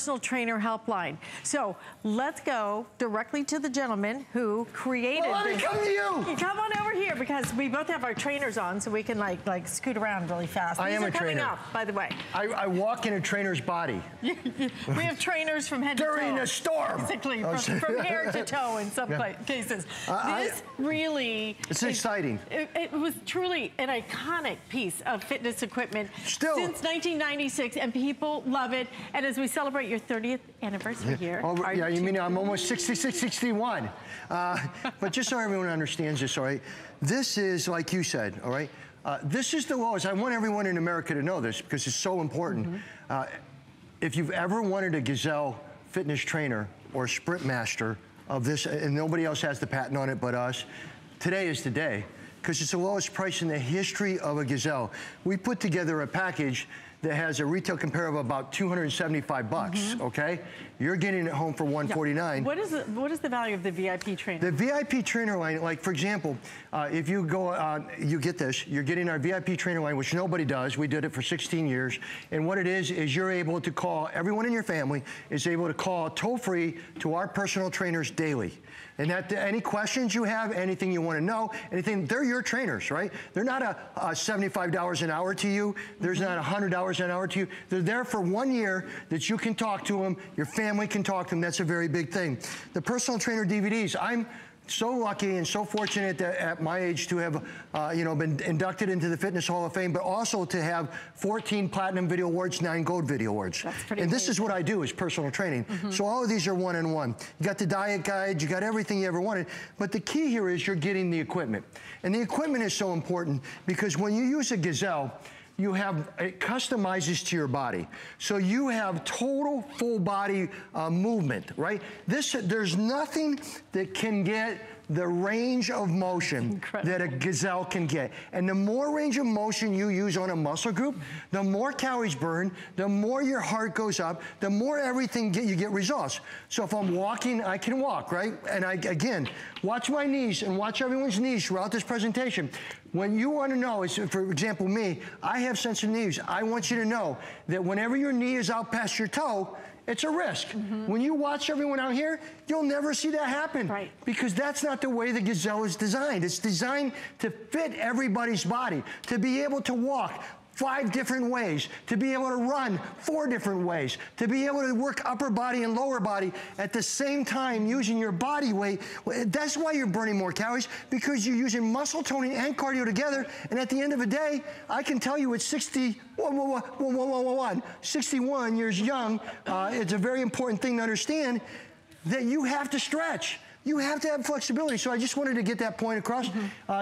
Personal trainer helpline. So let's go directly to the gentleman who created this. Come to you. Come on over here because we both have our trainers on, so we can like scoot around really fast. I am a trainer. These are coming off, by the way. I walk in a trainer's body. We have trainers from head to toe. During a storm. Basically, from hair to toe in some cases. It's exciting. It was truly an iconic piece of fitness equipment since 1996, and people love it. And as we celebrate your 30th anniversary here. Oh, yeah, you mean I'm almost 66, 61. But just so everyone understands this, all right? This is, like you said, all right? This is the lowest. I want everyone in America to know this because it's so important. Mm-hmm. If you've ever wanted a Gazelle fitness trainer or Sprint Master of this, and nobody else has the patent on it but us, today is the day because it's the lowest price in the history of a Gazelle. We put together a package that has a retail comparable of about $275, okay? You're getting it home for $149. What is the value of the VIP trainer? The VIP trainer line, like for example, if you go on, you get this, you're getting our VIP trainer line, which nobody does. We did it for 16 years. And what it is you're able to call, everyone in your family is able to call toll-free to our personal trainers daily. And that, any questions you have, anything you want to know, anything, they're your trainers, right? They're not a $75 an hour to you. There's not $100 an hour to you. They're there for 1 year that you can talk to them, your family can talk to them. That's a very big thing. The personal trainer DVDs, I'm so lucky and so fortunate that at my age to have been inducted into the Fitness Hall of Fame, but also to have 14 platinum video awards, 9 gold video awards. That's pretty amazing. This is what I do, is personal training. So all of these are one-on-one. You got the diet guide, you got everything you ever wanted, but the key here is you're getting the equipment. And the equipment is so important because when you use a Gazelle, you have, it customizes to your body. So you have total full body movement, right? There's nothing that can get the range of motion that a Gazelle can get. And the more range of motion you use on a muscle group, the more calories burn, the more your heart goes up, the more you get results. So if I'm walking, I can walk, right? And again, watch my knees and watch everyone's knees throughout this presentation. When you want to know, for example, me, I have sensitive knees. I want you to know that whenever your knee is out past your toe, it's a risk. When you watch everyone out here, you'll never see that happen. Right. Because that's not the way the Gazelle is designed. It's designed to fit everybody's body, to be able to walk 5 different ways, to be able to run 4 different ways, to be able to work upper body and lower body at the same time using your body weight. That's why you're burning more calories, because you're using muscle toning and cardio together. And at the end of the day, I can tell you at 61 years young, it's a very important thing to understand that you have to stretch. You have to have flexibility. So I just wanted to get that point across.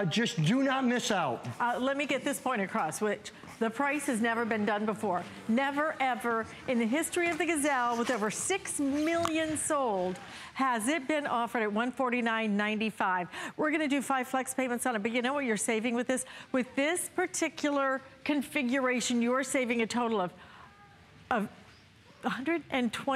Just do not miss out. Let me get this point across, which the price has never been done before. Never, ever in the history of the Gazelle, with over 6 million sold, has it been offered at $149.95. We're going to do 5 flex payments on it, but you know what you're saving with this? With this particular configuration, you're saving a total of $124.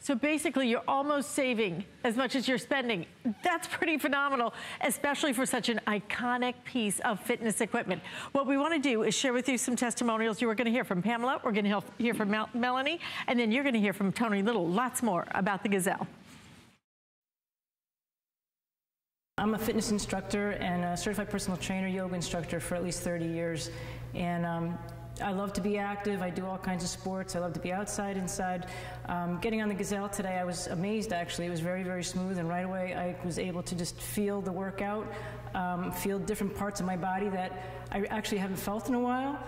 So basically you're almost saving as much as you're spending. That's pretty phenomenal, especially for such an iconic piece of fitness equipment. What we want to do is share with you some testimonials. You are going to hear from Pamela, we're going to hear from Melanie, and then you're going to hear from Tony Little. Lots more about the Gazelle. I'm a fitness instructor and a certified personal trainer, yoga instructor for at least 30 years. And I love to be active. I do all kinds of sports. I love to be outside, inside. Getting on the Gazelle today, I was amazed, actually. It was very, very smooth, and right away I was able to just feel the workout, feel different parts of my body that I actually haven't felt in a while.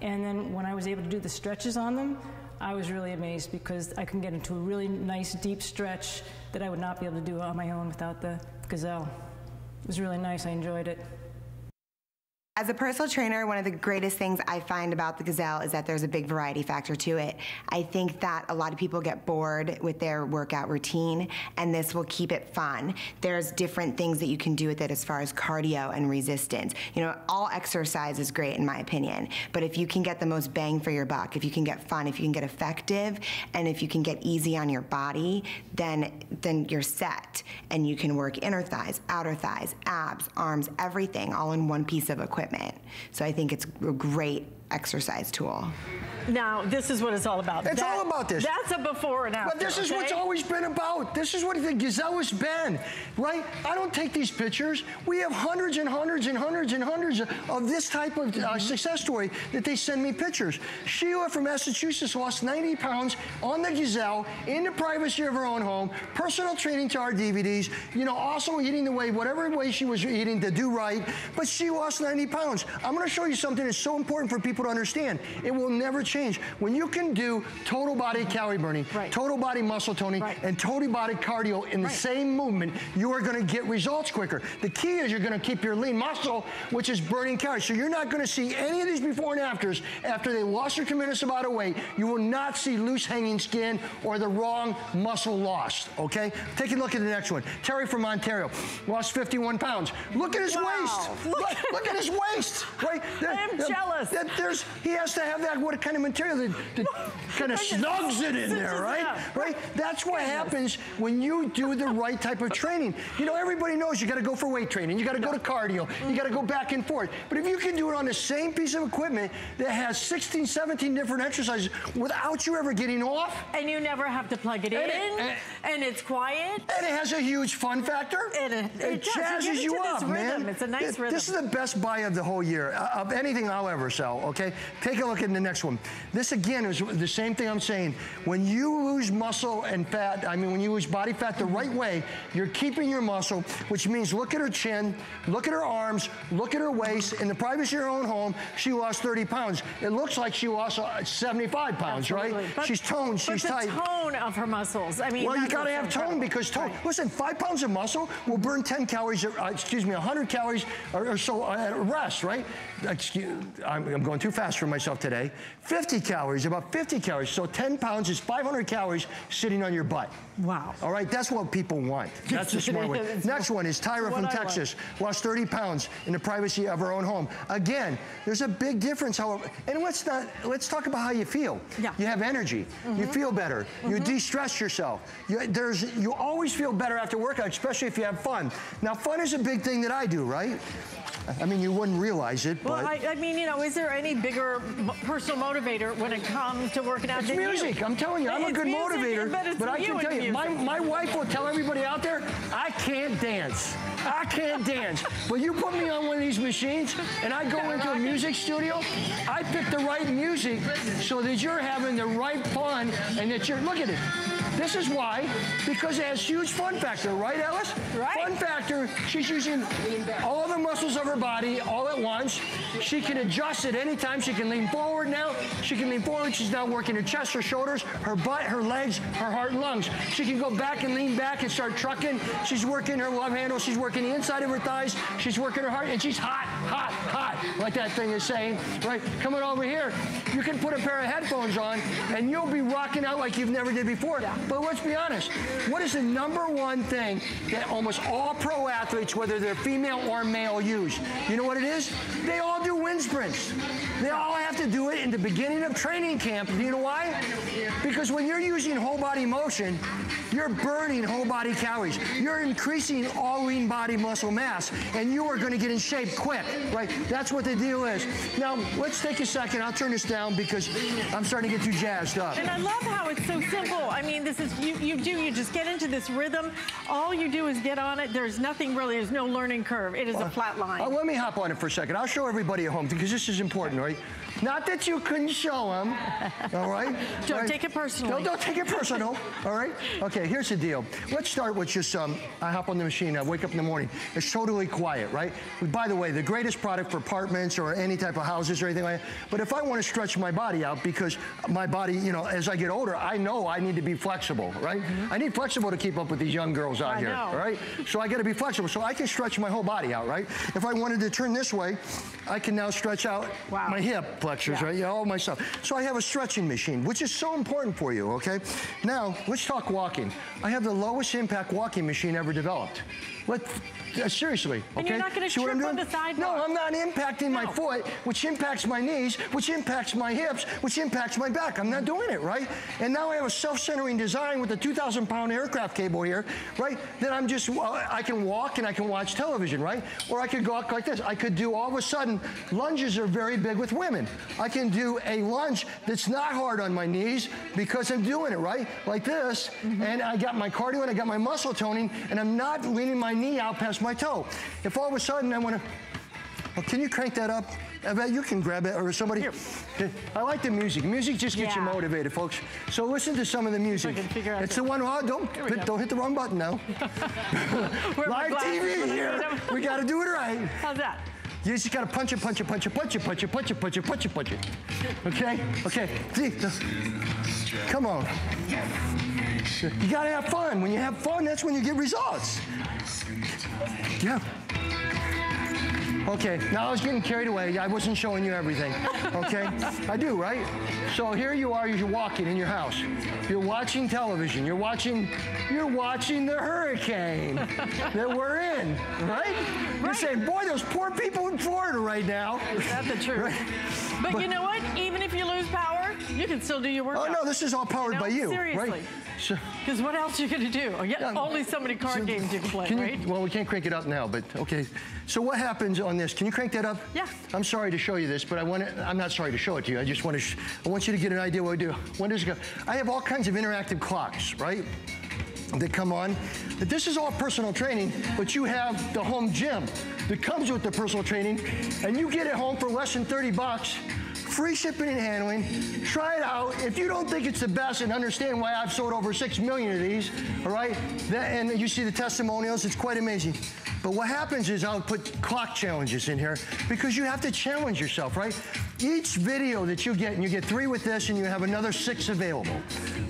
And then when I was able to do the stretches on them, I was really amazed because I can get into a really nice, deep stretch that I would not be able to do on my own without the Gazelle. It was really nice. I enjoyed it. As a personal trainer, one of the greatest things I find about the Gazelle is that there's a big variety factor to it. I think that a lot of people get bored with their workout routine, and this will keep it fun. There's different things that you can do with it as far as cardio and resistance. You know, all exercise is great in my opinion, but if you can get the most bang for your buck, if you can get fun, if you can get effective, and if you can get easy on your body, then you're set, and you can work inner thighs, outer thighs, abs, arms, everything, all in one piece of equipment. So I think it's a great exercise tool. Now, this is what it's all about. It's all about this. That's a before and after. But this is what's always been about. This is what the Gazelle has been, right? I don't take these pictures. We have hundreds and hundreds and hundreds and hundreds of this type of success story that they send me pictures. Sheila from Massachusetts lost 90 pounds on the Gazelle in the privacy of her own home, personal training to our DVDs, you know, also eating the way, whatever way she was eating to do right, but she lost 90 pounds. I'm gonna show you something that's so important for people to understand. It will never change. When you can do total body calorie burning, total body muscle toning, and total body cardio in the same movement, you are going to get results quicker. The key is you're going to keep your lean muscle, which is burning calories. So you're not going to see any of these before and afters after they lost a tremendous amount of weight. You will not see loose hanging skin or the wrong muscle loss, okay? Take a look at the next one. Terry from Ontario lost 51 pounds. Look at his waist. Look at his waist. Right? I am jealous. He has to have that what kind of material that kind of snugs it in there, right? Right? That's what happens when you do the right type of training. You know, everybody knows you got to go for weight training, you got to go to cardio, you got to go back and forth. But if you can do it on the same piece of equipment that has 16, 17 different exercises without you ever getting off. And you never have to plug it in, and it's quiet. And it has a huge fun factor. It jazzes you up, man. It's a nice rhythm. This is the best buy of the whole year, of anything I'll ever sell, okay? Take a look at the next one. This again is the same thing I'm saying. When you lose muscle and fat, I mean when you lose body fat the right way, you're keeping your muscle, which means look at her chin, look at her arms, look at her waist. In the privacy of her own home, she lost 30 pounds. It looks like she lost 75 pounds, right? But, she's toned, she's tight. But the tone of her muscles, I mean. Well, you gotta have tone because tone, listen, 5 pounds of muscle will burn 10 calories, 100 calories or so at rest, right? I'm going too fast for myself today. 50 calories, about 50 calories. So 10 pounds is 500 calories sitting on your butt. Wow. All right, that's what people want. That's the smart way. Next one is Tyra from Texas, lost 30 pounds in the privacy of her own home. Again, there's a big difference, however, and let's talk about how you feel. Yeah. You have energy, you feel better, you de-stress yourself. You always feel better after workout, especially if you have fun. Now, fun is a big thing that I do, right? I mean, you wouldn't realize it, but... Well, I mean, you know, is there any bigger personal motivator when it comes to working out than music? I'm telling you, I'm a good motivator, but I can tell you, my wife will tell everybody out there, I can't dance. I can't dance. But you put me on one of these machines, and I go into a music studio, I pick the right music so that you're having the right fun, and that you're... Look at it. This is why, because it has huge fun factor, right, Alice? Right. Fun factor, she's using all the muscles of her body all at once. She can adjust at any time. She can lean forward now. She can lean forward. She's now working her chest, her shoulders, her butt, her legs, her heart and lungs. She can go back and lean back and start trucking. She's working her love handle. She's working the inside of her thighs. She's working her heart, and she's hot, hot, hot, like that thing is saying, right? Coming over here, you can put a pair of headphones on, and you'll be rocking out like you've never did before. Yeah. But let's be honest, what is the #1 thing that almost all pro athletes, whether they're female or male, use? You know what it is? They all do wind sprints. They all have to do it in the beginning of training camp. Do you know why? Because when you're using whole body motion, you're burning whole body calories. You're increasing all lean body muscle mass, and you are going to get in shape quick, right? That's what the deal is. Now, let's take a second. I'll turn this down because I'm starting to get too jazzed up. And I love how it's so simple. I mean, this is, you just get into this rhythm. All you do is get on it. There's nothing really, there's no learning curve. It is a flat line. Let me hop on it for a second. I'll show everybody at home because this is important, right? Not that you couldn't show them, all right? Don't take it personally. No, don't take it personal, all right? Okay, here's the deal. Let's start with just, I hop on the machine, I wake up in the morning. It's totally quiet, right? By the way, the greatest product for apartments or any type of houses or anything like that. But if I want to stretch my body out because my body, you know, as I get older, I know I need to be flexible, right? I need flexible to keep up with these young girls out here, all right? So I got to be flexible. So I can stretch my whole body out, right? If I wanted to turn this way, I can now stretch out my hip flexors, right? Yeah, all my stuff. So I have a stretching machine, which is so important for you, okay? Now, let's talk walking. I have the lowest impact walking machine ever developed. Seriously, okay? And you're not going to trip on the sidewalk. No, I'm not impacting my foot, which impacts my knees, which impacts my hips, which impacts my back. I'm not doing it, right? And now I have a self-centering design with a 2,000-pound aircraft cable here, right? Then I'm just, I can walk and I can watch television, right? Or I could go out like this. I could do all of a sudden, lunges are very big with women. I can do a lunge that's not hard on my knees because I'm doing it, right? Like this, and I got my cardio and I got my muscle toning, and I'm not leaning my knee out past my toe. If all of a sudden I wanna, well, can you crank that up? I bet you can grab it, or somebody. Here. I like the music. Music just gets you motivated, folks. So listen to some of the music. So I can figure out the one. Oh, don't hit the wrong button now. Live TV here. We got to do it right. How's that? You just got to punch it, punch it, punch it, punch it, punch it, punch it, punch it, punch it, punch it. Okay? Okay. Come on. You got to have fun. When you have fun, that's when you get results. Yeah. Okay, now I was getting carried away. I wasn't showing you everything, okay? I do, right? So here you are, you're walking in your house. You're watching television. You're watching the hurricane that we're in, right? You're saying, boy, those poor people in Florida right now. Is that the truth? Right? But you know what? Even if you lose power, you can still do your workout. Oh, no, this is all powered by you, seriously. Right? Because what else are you going to do? Only so many card games you can play, right? Well, we can't crank it up now, but okay. So what happens on this? Can you crank that up? Yeah. I'm sorry to show you this, but I'm not sorry to show it to you. I just want to, I want you to get an idea what we do. When does it go? I have all kinds of interactive clocks, right? That come on. But this is all personal training, but you have the home gym that comes with the personal training, and you get it home for less than 30 bucks. Free shipping and handling. Try it out. If you don't think it's the best and understand why I've sold over 6 million of these, all right? And you see the testimonials, it's quite amazing. But what happens is I'll put clock challenges in here because you have to challenge yourself, right? Each video that you get, and you get 3 with this, and you have another 6 available,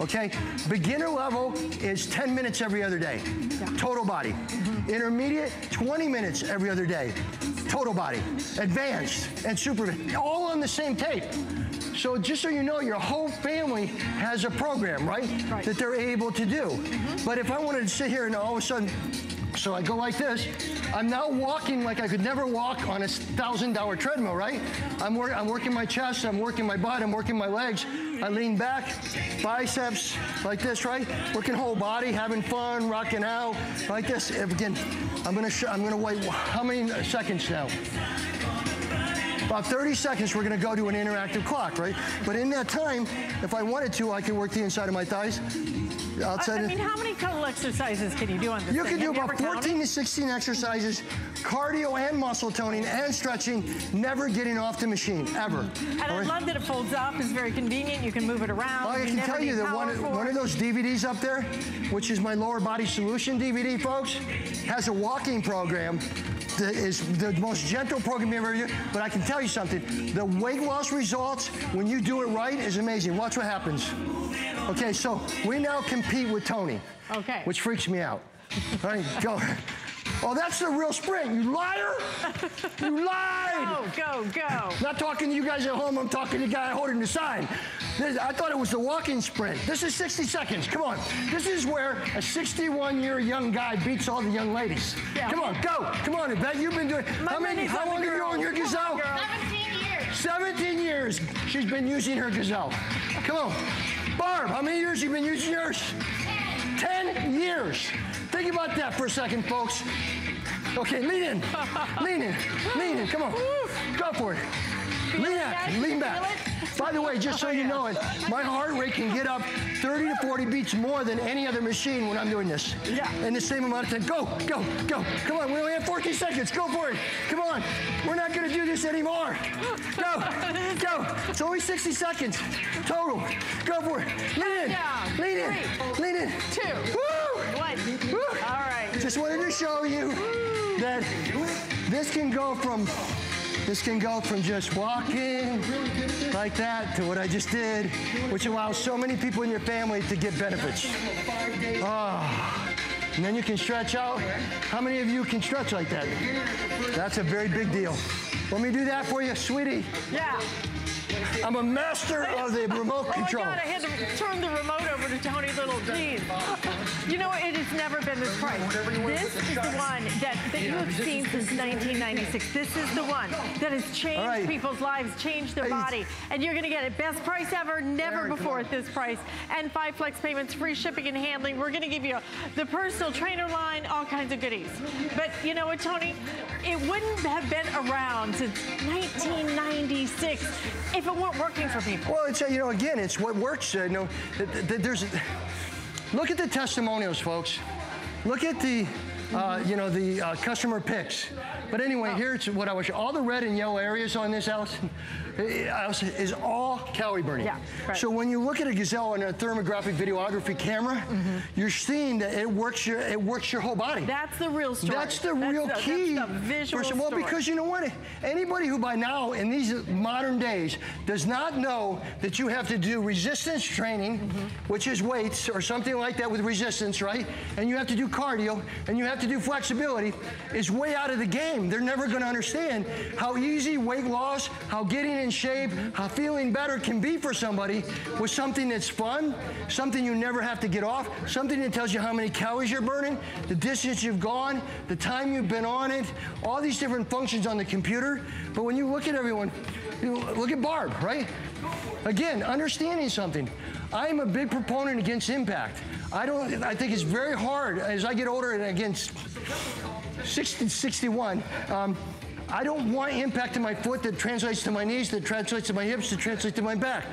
okay? Beginner level is 10 minutes every other day, total body. Intermediate, 20 minutes every other day, total body. Advanced and super, all on the same tape. So just so you know, your whole family has a program, right? That they're able to do. But if I wanted to sit here and all of a sudden, so I go like this. I'm now walking like I could never walk on a $1,000 treadmill, right? I'm working my chest, I'm working my butt, I'm working my legs. I lean back, biceps, like this, right? Working whole body, having fun, rocking out, like this. Again, I'm gonna wait, how many seconds now? About 30 seconds, we're gonna go to an interactive clock, right? But in that time, if I wanted to, I could work the inside of my thighs. I mean, how many total exercises can you do on this thing? You can do about 14 to 16 exercises, cardio and muscle toning and stretching, never getting off the machine, ever. And I love that it folds up. It's very convenient. You can move it around. I can tell you that one of those DVDs up there, which is my Lower Body Solution DVD, folks, has a walking program that is the most gentle program you've ever used. But I can tell you something. The weight loss results, when you do it right, is amazing. Watch what happens. Okay, so we now compete with Tony. Okay. Which freaks me out. All right, go. Oh, that's the real sprint, you liar! You lied! Go, go, go. Not talking to you guys at home, I'm talking to the guy holding the sign. I thought it was the walking sprint. This is 60 seconds, come on. This is where a 61-year young guy beats all the young ladies. Yeah. Come on, go, come on, Yvette, you've been doing... How long have you on your Gazelle? 17 years. 17 years she's been using her Gazelle. Come on. Barb, how many years have you been using yours? 10 years. Think about that for a second, folks. Okay, lean in. Lean in. Lean in. Come on. Go for it. Lean back. Lean back. By the way, just so you know it, my heart rate can get up 30 to 40 beats more than any other machine when I'm doing this. Yeah. In the same amount of time. Go, go, go. Come on, we only have 14 seconds. Go for it. Come on. We're not going to do this anymore. Go, go. It's only 60 seconds total. Go for it. Lean in. Lean in. Lean in. 2. Woo! 1. Woo! All right. Just wanted to show you that this can go from... This can go from just walking like that to what I just did, which allows so many people in your family to get benefits. Oh. And then you can stretch out. How many of you can stretch like that? That's a very big deal. Let me do that for you, sweetie. Yeah. I'm a master of the remote control. Oh my God, I had to turn the remote over. go to Tony Little, please. You know, it has never been this price. This is the one that you have seen since 1996. This is the one that has changed people's lives, changed their body. And you're gonna get it, best price ever, never before at this price. And 5 flex payments, free shipping and handling. We're gonna give you the personal trainer line, all kinds of goodies. But you know what, Tony? It wouldn't have been around since 1996 if it weren't working for people. Well, it's, you know, again, it's what works. You know, there's, look at the testimonials, folks. Look at the, you know, the customer picks. But anyway, here's what I wish. All the red and yellow areas on this, Allison, is all calorie burning. Yeah, right. So when you look at a Gazelle and a thermographic videography camera, you're seeing that it works your whole body. That's the real story. That's the real key. That's the visual story. Well, because you know what? Anybody who by now in these modern days does not know that you have to do resistance training, which is weights or something like that with resistance, right? And you have to do cardio and you have to do flexibility is way out of the game. They're never going to understand how easy weight loss, how getting in shape, how feeling better can be for somebody with something that's fun, something you never have to get off, something that tells you how many calories you're burning, the distance you've gone, the time you've been on it, all these different functions on the computer. But when you look at everyone, you look at Barb, right? Again, understanding something. I'm a big proponent against impact. I think it's very hard as I get older and again, 61. I don't want impact in my foot that translates to my knees, that translates to my hips, that translates to my back.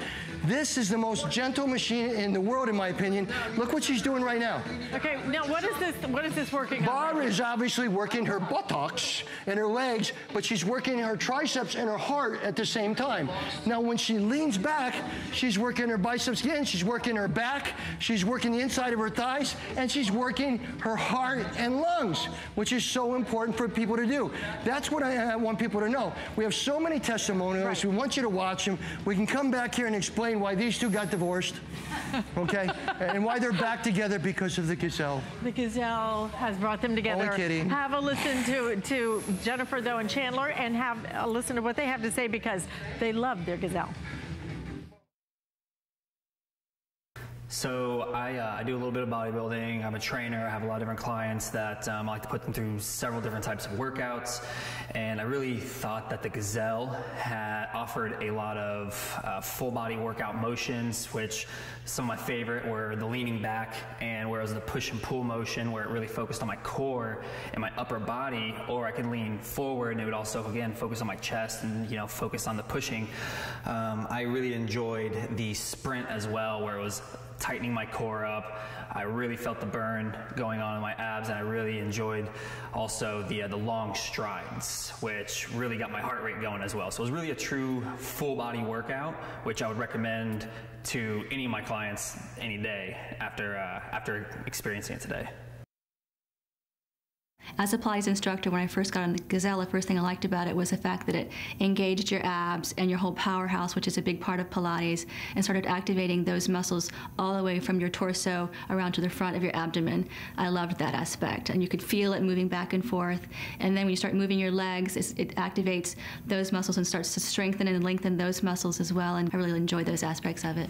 This is the most gentle machine in the world, in my opinion. Look what she's doing right now. Okay, now what is this working on? Barb is obviously working her buttocks and her legs, but she's working her triceps and her heart at the same time. Now when she leans back, she's working her biceps again, she's working her back, she's working the inside of her thighs, and she's working her heart and lungs, which is so important for people to do. That's what I want people to know. We have so many testimonials. Right. We want you to watch them. We can come back here and explain why these two got divorced, okay? And why they're back together because of the Gazelle. The Gazelle has brought them together. Only kidding. Have a listen to Jennifer, though, and Chandler, and have a listen to what they have to say because they love their Gazelle. So I do a little bit of bodybuilding. I'm a trainer. I have a lot of different clients that I like to put them through several different types of workouts. And I really thought that the Gazelle had offered a lot of full body workout motions, which some of my favorite were the leaning back and whereas the push and pull motion where it really focused on my core and my upper body, or I could lean forward and it would also, again, focus on my chest and, you know, focus on the pushing. I really enjoyed the sprint as well where it was tightening my core up. I really felt the burn going on in my abs, and I really enjoyed also the long strides, which really got my heart rate going as well. So it was really a true full body workout, which I would recommend to any of my clients any day after experiencing it today. As a Pilates instructor, when I first got on the Gazelle, the first thing I liked about it was the fact that it engaged your abs and your whole powerhouse, which is a big part of Pilates, and started activating those muscles all the way from your torso around to the front of your abdomen. I loved that aspect, and you could feel it moving back and forth. And then when you start moving your legs, it activates those muscles and starts to strengthen and lengthen those muscles as well, and I really enjoyed those aspects of it.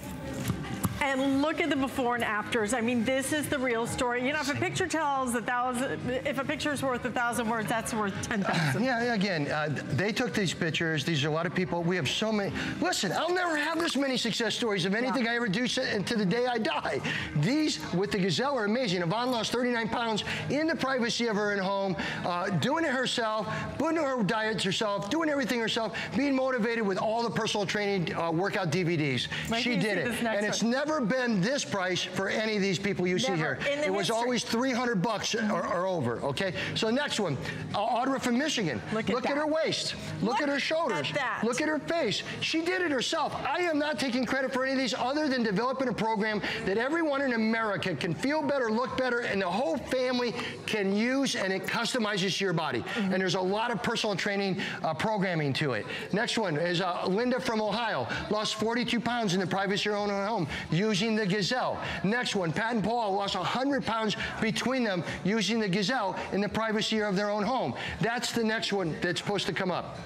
And look at the before and afters. I mean, this is the real story. You know, if a picture tells 1,000, if a picture's worth 1,000 words, that's worth 10,000. Yeah, again, they took these pictures. These are a lot of people. We have so many. Listen, I'll never have this many success stories of anything I ever do to the day I die. These with the Gazelle are amazing. Yvonne lost 39 pounds in the privacy of her own home, doing it herself, putting her diets herself, doing everything herself, being motivated with all the personal training workout DVDs. She did it, and it's never been this price for any of these people you see here. It was always 300 bucks or over, okay? So next one, Audra from Michigan. Look at her waist. Look at her shoulders. Look at her face. She did it herself. I am not taking credit for any of these other than developing a program that everyone in America can feel better, look better, and the whole family can use, and it customizes your body. And there's a lot of personal training programming to it. Next one is Linda from Ohio. Lost 42 pounds in the privacy of your own home using the Gazelle. Next one, Pat and Paul lost 100 pounds between them using the Gazelle in the privacy of their own home. That's the next one that's supposed to come up.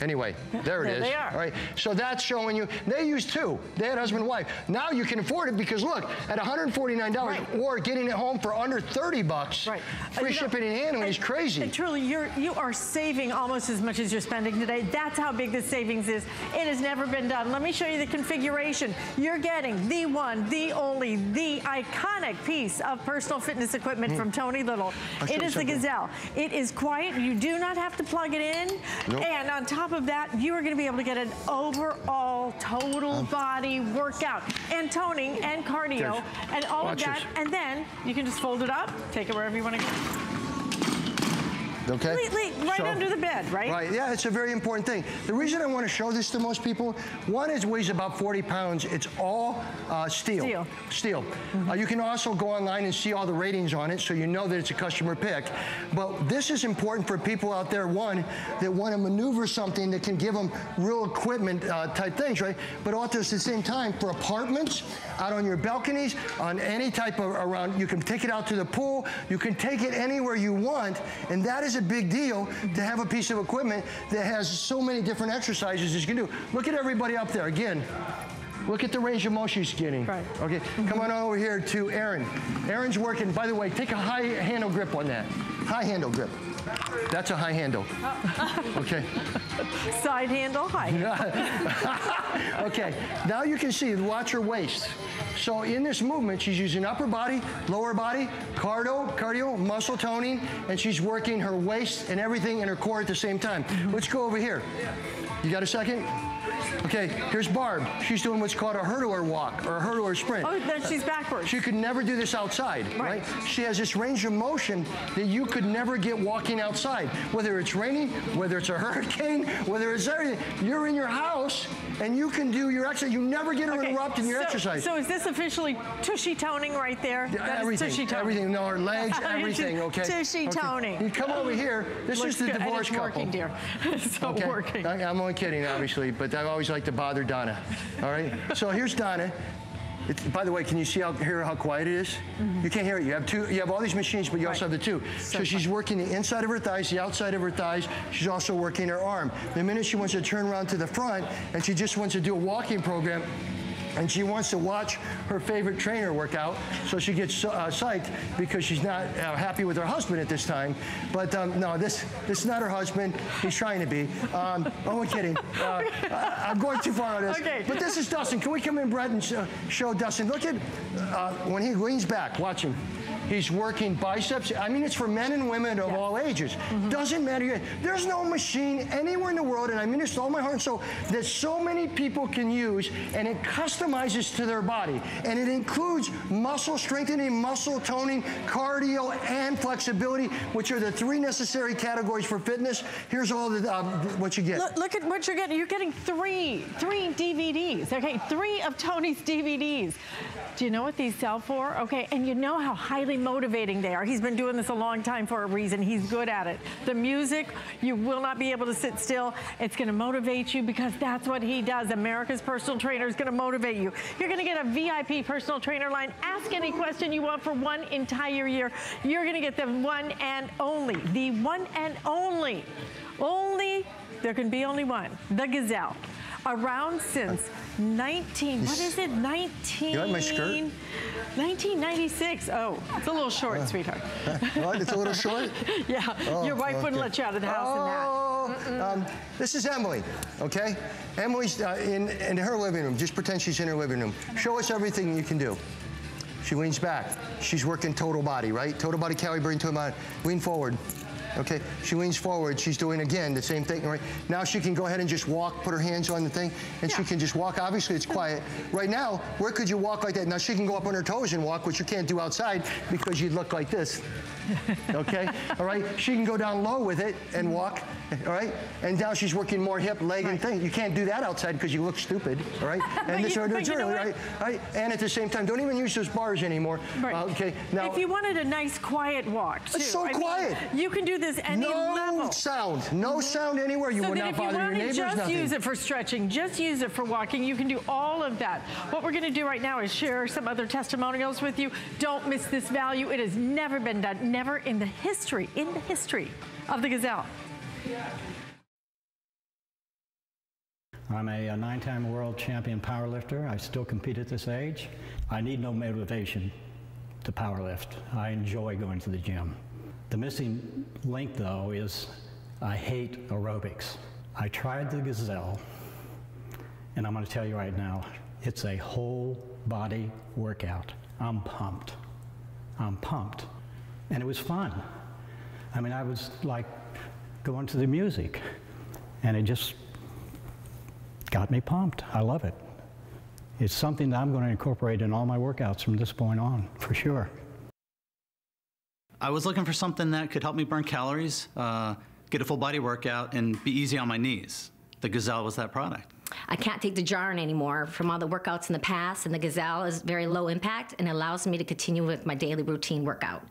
Anyway, there it is. They are. All right, so that's showing you. They used two. They had husband and wife. Now you can afford it because look, at $149 right. or getting it home for under 30 bucks. Right. Free shipping and handling is crazy. And truly, you are saving almost as much as you're spending today. That's how big the savings is. It has never been done. Let me show you the configuration. You're getting the one, the only, the iconic piece of personal fitness equipment from Tony Little. It is the Gazelle. It is quiet. You do not have to plug it in. Nope. And on top of that, you are going to be able to get an overall total body workout and toning and cardio and all of that. And then you can just fold it up, take it wherever you want to go. Okay. Completely right under the bed, right? Right. Yeah, it's a very important thing. The reason I want to show this to most people, one is it weighs about 40 pounds. It's all steel. Steel. You can also go online and see all the ratings on it, so you know that it's a customer pick. But this is important for people out there, one, that want to maneuver something that can give them real equipment type things, right? But also at the same time, for apartments, out on your balconies, on any type of around, you can take it out to the pool, you can take it anywhere you want, and that is a big deal to have a piece of equipment that has so many different exercises that you can do. Look at everybody up there again. Look at the range of motion she's getting. Right. Okay, come on over here to Aaron. Aaron's working, by the way, take a high handle grip on that. High handle grip. That's a high handle. Okay. Side handle, high. Okay, now you can see, watch her waist. So in this movement, she's using upper body, lower body, cardio, muscle toning, and she's working her waist and everything in her core at the same time. Let's go over here. You got a second? Okay, here's Barb. She's doing what's called a hurdler walk or a hurdler sprint. Oh, then she's backwards. She could never do this outside, right? She has this range of motion that you could never get walking outside. Whether it's raining, whether it's a hurricane, whether it's everything, you're in your house and you can do your exercise. You never get interrupted in your exercise. So is this officially tushy toning right there? That everything, is tushy toning. Everything, no, her legs, everything, okay? Tushy toning. You come over here. This looks is the divorce couple. It's working, dear. It's so working. I'm only kidding, obviously, but I always like to bother Donna. All right? So here's Donna. It's, by the way, can you see how quiet it is? You can't hear it. You have two. You have all these machines, but you also have the two. So she's working the inside of her thighs, the outside of her thighs. She's also working her arm. The minute she wants to turn around to the front, and she just wants to do a walking program, and she wants to watch her favorite trainer work out, so she gets psyched because she's not happy with her husband at this time. But no, this is not her husband. He's trying to be. Oh, I'm kidding. I'm going too far on this. Okay. But this is Dustin. Can we come in, Brett, and show Dustin? Look at when he leans back. Watch him. He's working biceps. I mean, it's for men and women of all ages. Doesn't matter. There's no machine anywhere in the world, and I mean this with all my heart and soul, that so many people can use, and it customizes to their body. And it includes muscle strengthening, muscle toning, cardio, and flexibility, which are the three necessary categories for fitness. Here's all the, what you get. Look at what you're getting. You're getting three DVDs. Okay, three of Tony's DVDs. Do you know what these sell for? Okay, and you know how highly motivating they are. He's been doing this a long time for a reason. He's good at it. The music, you will not be able to sit still. It's going to motivate you because that's what he does. America's personal trainer is going to motivate you. You're going to get a VIP personal trainer line. Ask any question you want for one entire year. You're going to get the one and only. The one and only. Only, there can be only one. The Gazelle. Around since 1996. Oh, it's a little short, sweetheart. What? It's a little short? Yeah. Oh, your wife wouldn't let you out of the house in that. This is Emily, okay? Emily's in her living room. Just pretend she's in her living room. Show us everything you can do. She leans back. She's working total body, right? Total body calibrating to about lean forward. Okay, she leans forward. She's doing, again, the same thing. Right now, she can go ahead and just walk, put her hands on the thing, and she can just walk. Obviously, it's quiet. Right now, where could you walk like that? Now, she can go up on her toes and walk, which you can't do outside because you'd look like this. Okay, all right? She can go down low with it and walk, all right? And now she's working more hip, leg, and thing. You can't do that outside because you look stupid, all right? And this right? And at the same time, don't even use those bars anymore. Right. Okay, now. If you wanted a nice, quiet walk, too. It's so quiet. I mean, you can do this any level. No sound, no sound anywhere. You would not bother your neighbors, nothing. Just use it for stretching, just use it for walking. You can do all of that. What we're gonna do right now is share some other testimonials with you. Don't miss this value. It has never been done. Never in the history of the Gazelle. I'm a nine-time world champion powerlifter. I still compete at this age. I need no motivation to powerlift. I enjoy going to the gym. The missing link, though, is I hate aerobics. I tried the Gazelle, and I'm going to tell you right now, it's a whole body workout. I'm pumped. I'm pumped. And it was fun. I mean, I was like going to the music, and it just got me pumped. I love it. It's something that I'm going to incorporate in all my workouts from this point on, for sure. I was looking for something that could help me burn calories, get a full body workout, and be easy on my knees. The Gazelle was that product. I can't take the jarring anymore from all the workouts in the past, and the Gazelle is very low impact and allows me to continue with my daily routine workout.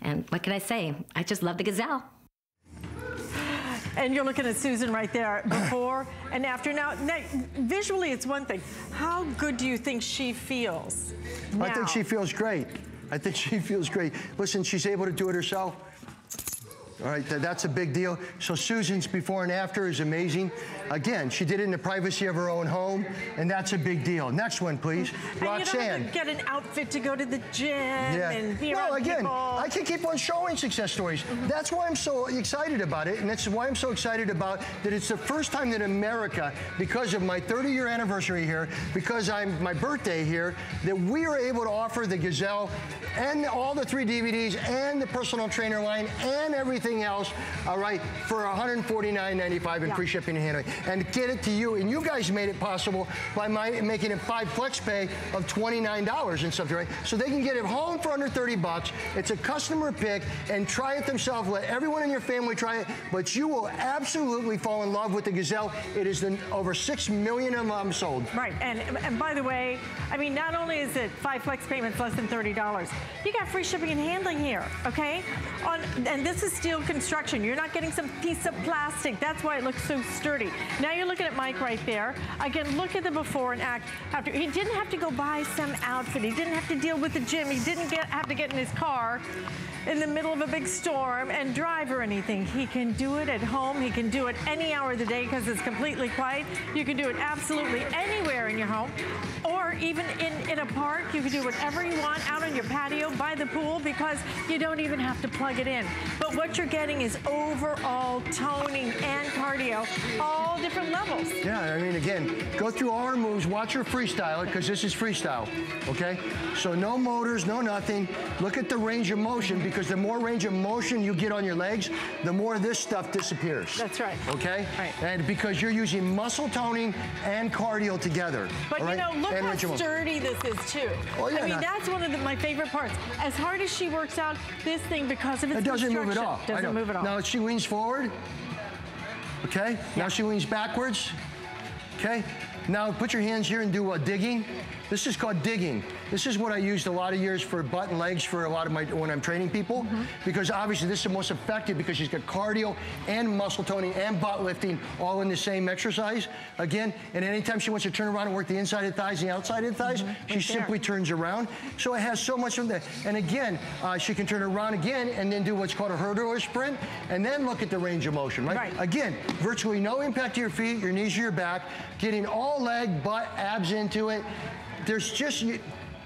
And what can I say? I just love the Gazelle. And you're looking at Susan right there, before and after. Now, visually it's one thing. How good do you think she feels now? I think she feels great. I think she feels great. Listen, she's able to do it herself. All right, that's a big deal. So Susan's before and after is amazing. Again, she did it in the privacy of her own home, and that's a big deal. Next one, please. And Roxanne. You don't get an outfit to go to the gym and be around people. I can keep on showing success stories. That's why I'm so excited about it, and that's why I'm so excited about that it's the first time that America, because of my 30-year anniversary here, because I'm my birthday here, that we are able to offer the Gazelle and all the 3 DVDs and the personal trainer line and everything else, all right, for $149.95 in free shipping and handling, and get it to you. And you guys made it possible by making it 5 flex pay of $29 and stuff, right? So they can get it home for under 30 bucks. It's a customer pick, and try it themselves. Let everyone in your family try it, but you will absolutely fall in love with the Gazelle. It is over 6 million of them sold. Right, and by the way, I mean, not only is it 5 flex payments less than $30, you got free shipping and handling here, okay? And this is steel construction. You're not getting some piece of plastic. That's why it looks so sturdy. Now you're looking at Mike right there. Again, look at the before and after. He didn't have to go buy some outfit. He didn't have to deal with the gym. He didn't have to get in his car in the middle of a big storm and drive or anything. He can do it at home. He can do it any hour of the day because it's completely quiet. You can do it absolutely anywhere in your home, or even in a park. You can do whatever you want out on your patio, by the pool, because you don't even have to plug it in. But what you're getting is overall toning and cardio, all different levels. Yeah, I mean, again, go through all our moves, watch her freestyle it, because this is freestyle, okay? So no motors, no nothing. Look at the range of motion, because the more range of motion you get on your legs, the more this stuff disappears. That's right. Okay? Right. And because you're using muscle toning and cardio together. But you know, look how sturdy this is too. Oh, yeah, I mean, that's one of my favorite parts. As hard as she works out, this thing, because of its construction, doesn't move at all. Doesn't move at all. Now she leans forward. Okay? Yeah. Now she leans backwards. Okay? Now put your hands here and do digging. This is called digging. This is what I used a lot of years for butt and legs for a lot of when I'm training people, because obviously this is the most effective, because she's got cardio and muscle toning and butt lifting all in the same exercise. Again, and anytime she wants to turn around and work the inside of the thighs and the outside of the thighs, she simply turns around. So it has so much from that. And again, she can turn around again and then do what's called a hurdle or sprint, and then look at the range of motion, right? Again, virtually no impact to your feet, your knees, or your back, getting all leg, butt, abs into it. There's just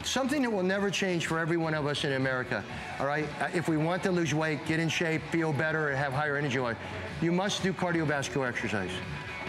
something that will never change for every one of us in America, all right? If we want to lose weight, get in shape, feel better, and have higher energy life, you must do cardiovascular exercise.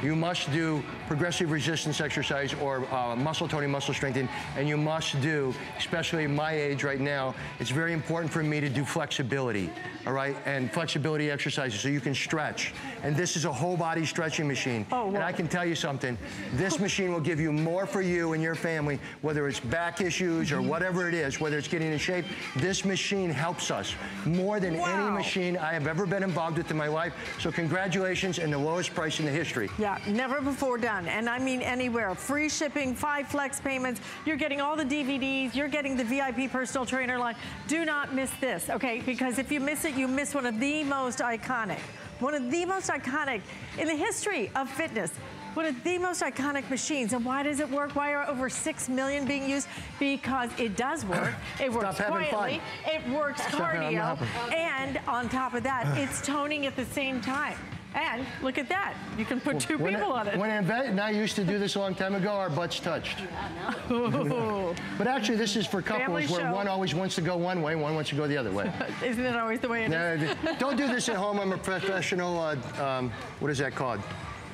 You must do progressive resistance exercise, or muscle toning, muscle strengthening, and you must do, especially at my age right now, it's very important for me to do flexibility, all right? And flexibility exercises so you can stretch. And this is a whole body stretching machine. Oh, wow. And I can tell you something, this machine will give you more for you and your family, whether it's back issues or whatever it is, whether it's getting in shape. This machine helps us more than any machine I have ever been involved with in my life. So congratulations, and the lowest price in the history. Yeah, never before done, and I mean anywhere. Free shipping, 5 flex payments, you're getting all the DVDs, you're getting the VIP personal trainer line. Do not miss this, okay? Because if you miss it, you miss one of the most iconic in the history of fitness. One of the most iconic machines. And why does it work? Why are over 6 million being used? Because it does work. It works quietly. It works cardio. And on top of that, it's toning at the same time. And look at that. You can put two people on it. When Yvette and I used to do this a long time ago, our butts touched. Yeah, no. But actually, this is for couples where one always wants to go one way, one wants to go the other way. Isn't it always the way it is? Don't do this at home. I'm a professional, what is that called?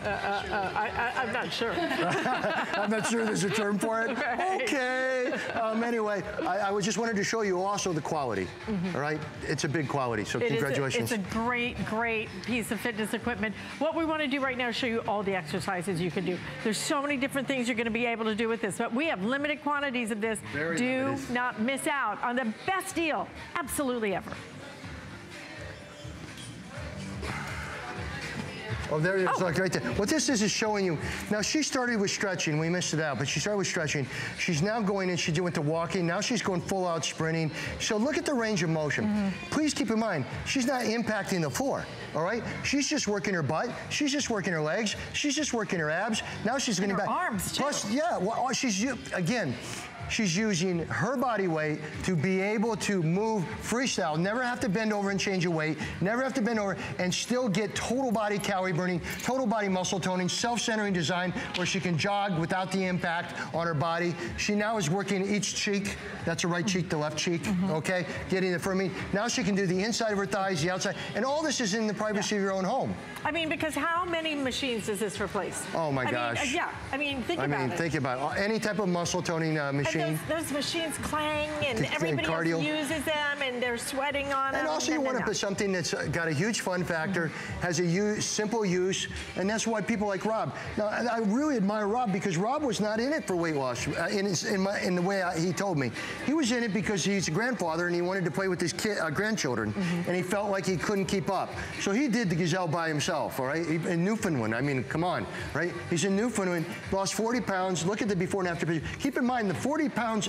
I'm not sure. I'm not sure there's a term for it. Right. Okay. Anyway, I just wanted to show you also the quality. Mm-hmm. All right? It's a big quality, so congratulations. It's a great, great piece of fitness equipment. What we want to do right now is show you all the exercises you can do. There's so many different things you're going to be able to do with this, but we have limited quantities of this. Do not miss out on the best deal absolutely ever. Oh, there it is, like right there. What this is showing you. Now, she started with stretching. We missed it out, but she started with stretching. She's now going and she went to walking. Now she's going full-out sprinting. So look at the range of motion. Mm-hmm. Please keep in mind, she's not impacting the floor, all right? She's just working her butt. She's just working her legs. She's just working her abs. Now she's getting back. Arms, too. Plus, yeah, well, she's, again, she's using her body weight to be able to move freestyle, never have to bend over and change your weight, never have to bend over and still get total body calorie burning, total body muscle toning, self-centering design where she can jog without the impact on her body. She now is working each cheek. That's the right cheek, the left cheek, okay? Getting it from me. Now she can do the inside of her thighs, the outside, and all this is in the privacy of your own home. I mean, because how many machines does this replace? Oh my gosh. Mean, yeah, I mean, think about it. Any type of muscle toning machine. Those machines clang, and everybody else uses them, and they're sweating on them. And also you want to put something that's got a huge fun factor, has a simple use, and that's why people like Rob. Now, I really admire Rob because Rob was not in it for weight loss, in the way he told me. He was in it because he's a grandfather, and he wanted to play with his grandchildren, and he felt like he couldn't keep up. So he did the Gazelle by himself, all right, in Newfoundland. I mean, come on, right? He's in Newfoundland, lost 40 pounds. Look at the before and after picture. Keep in mind, the 40 pounds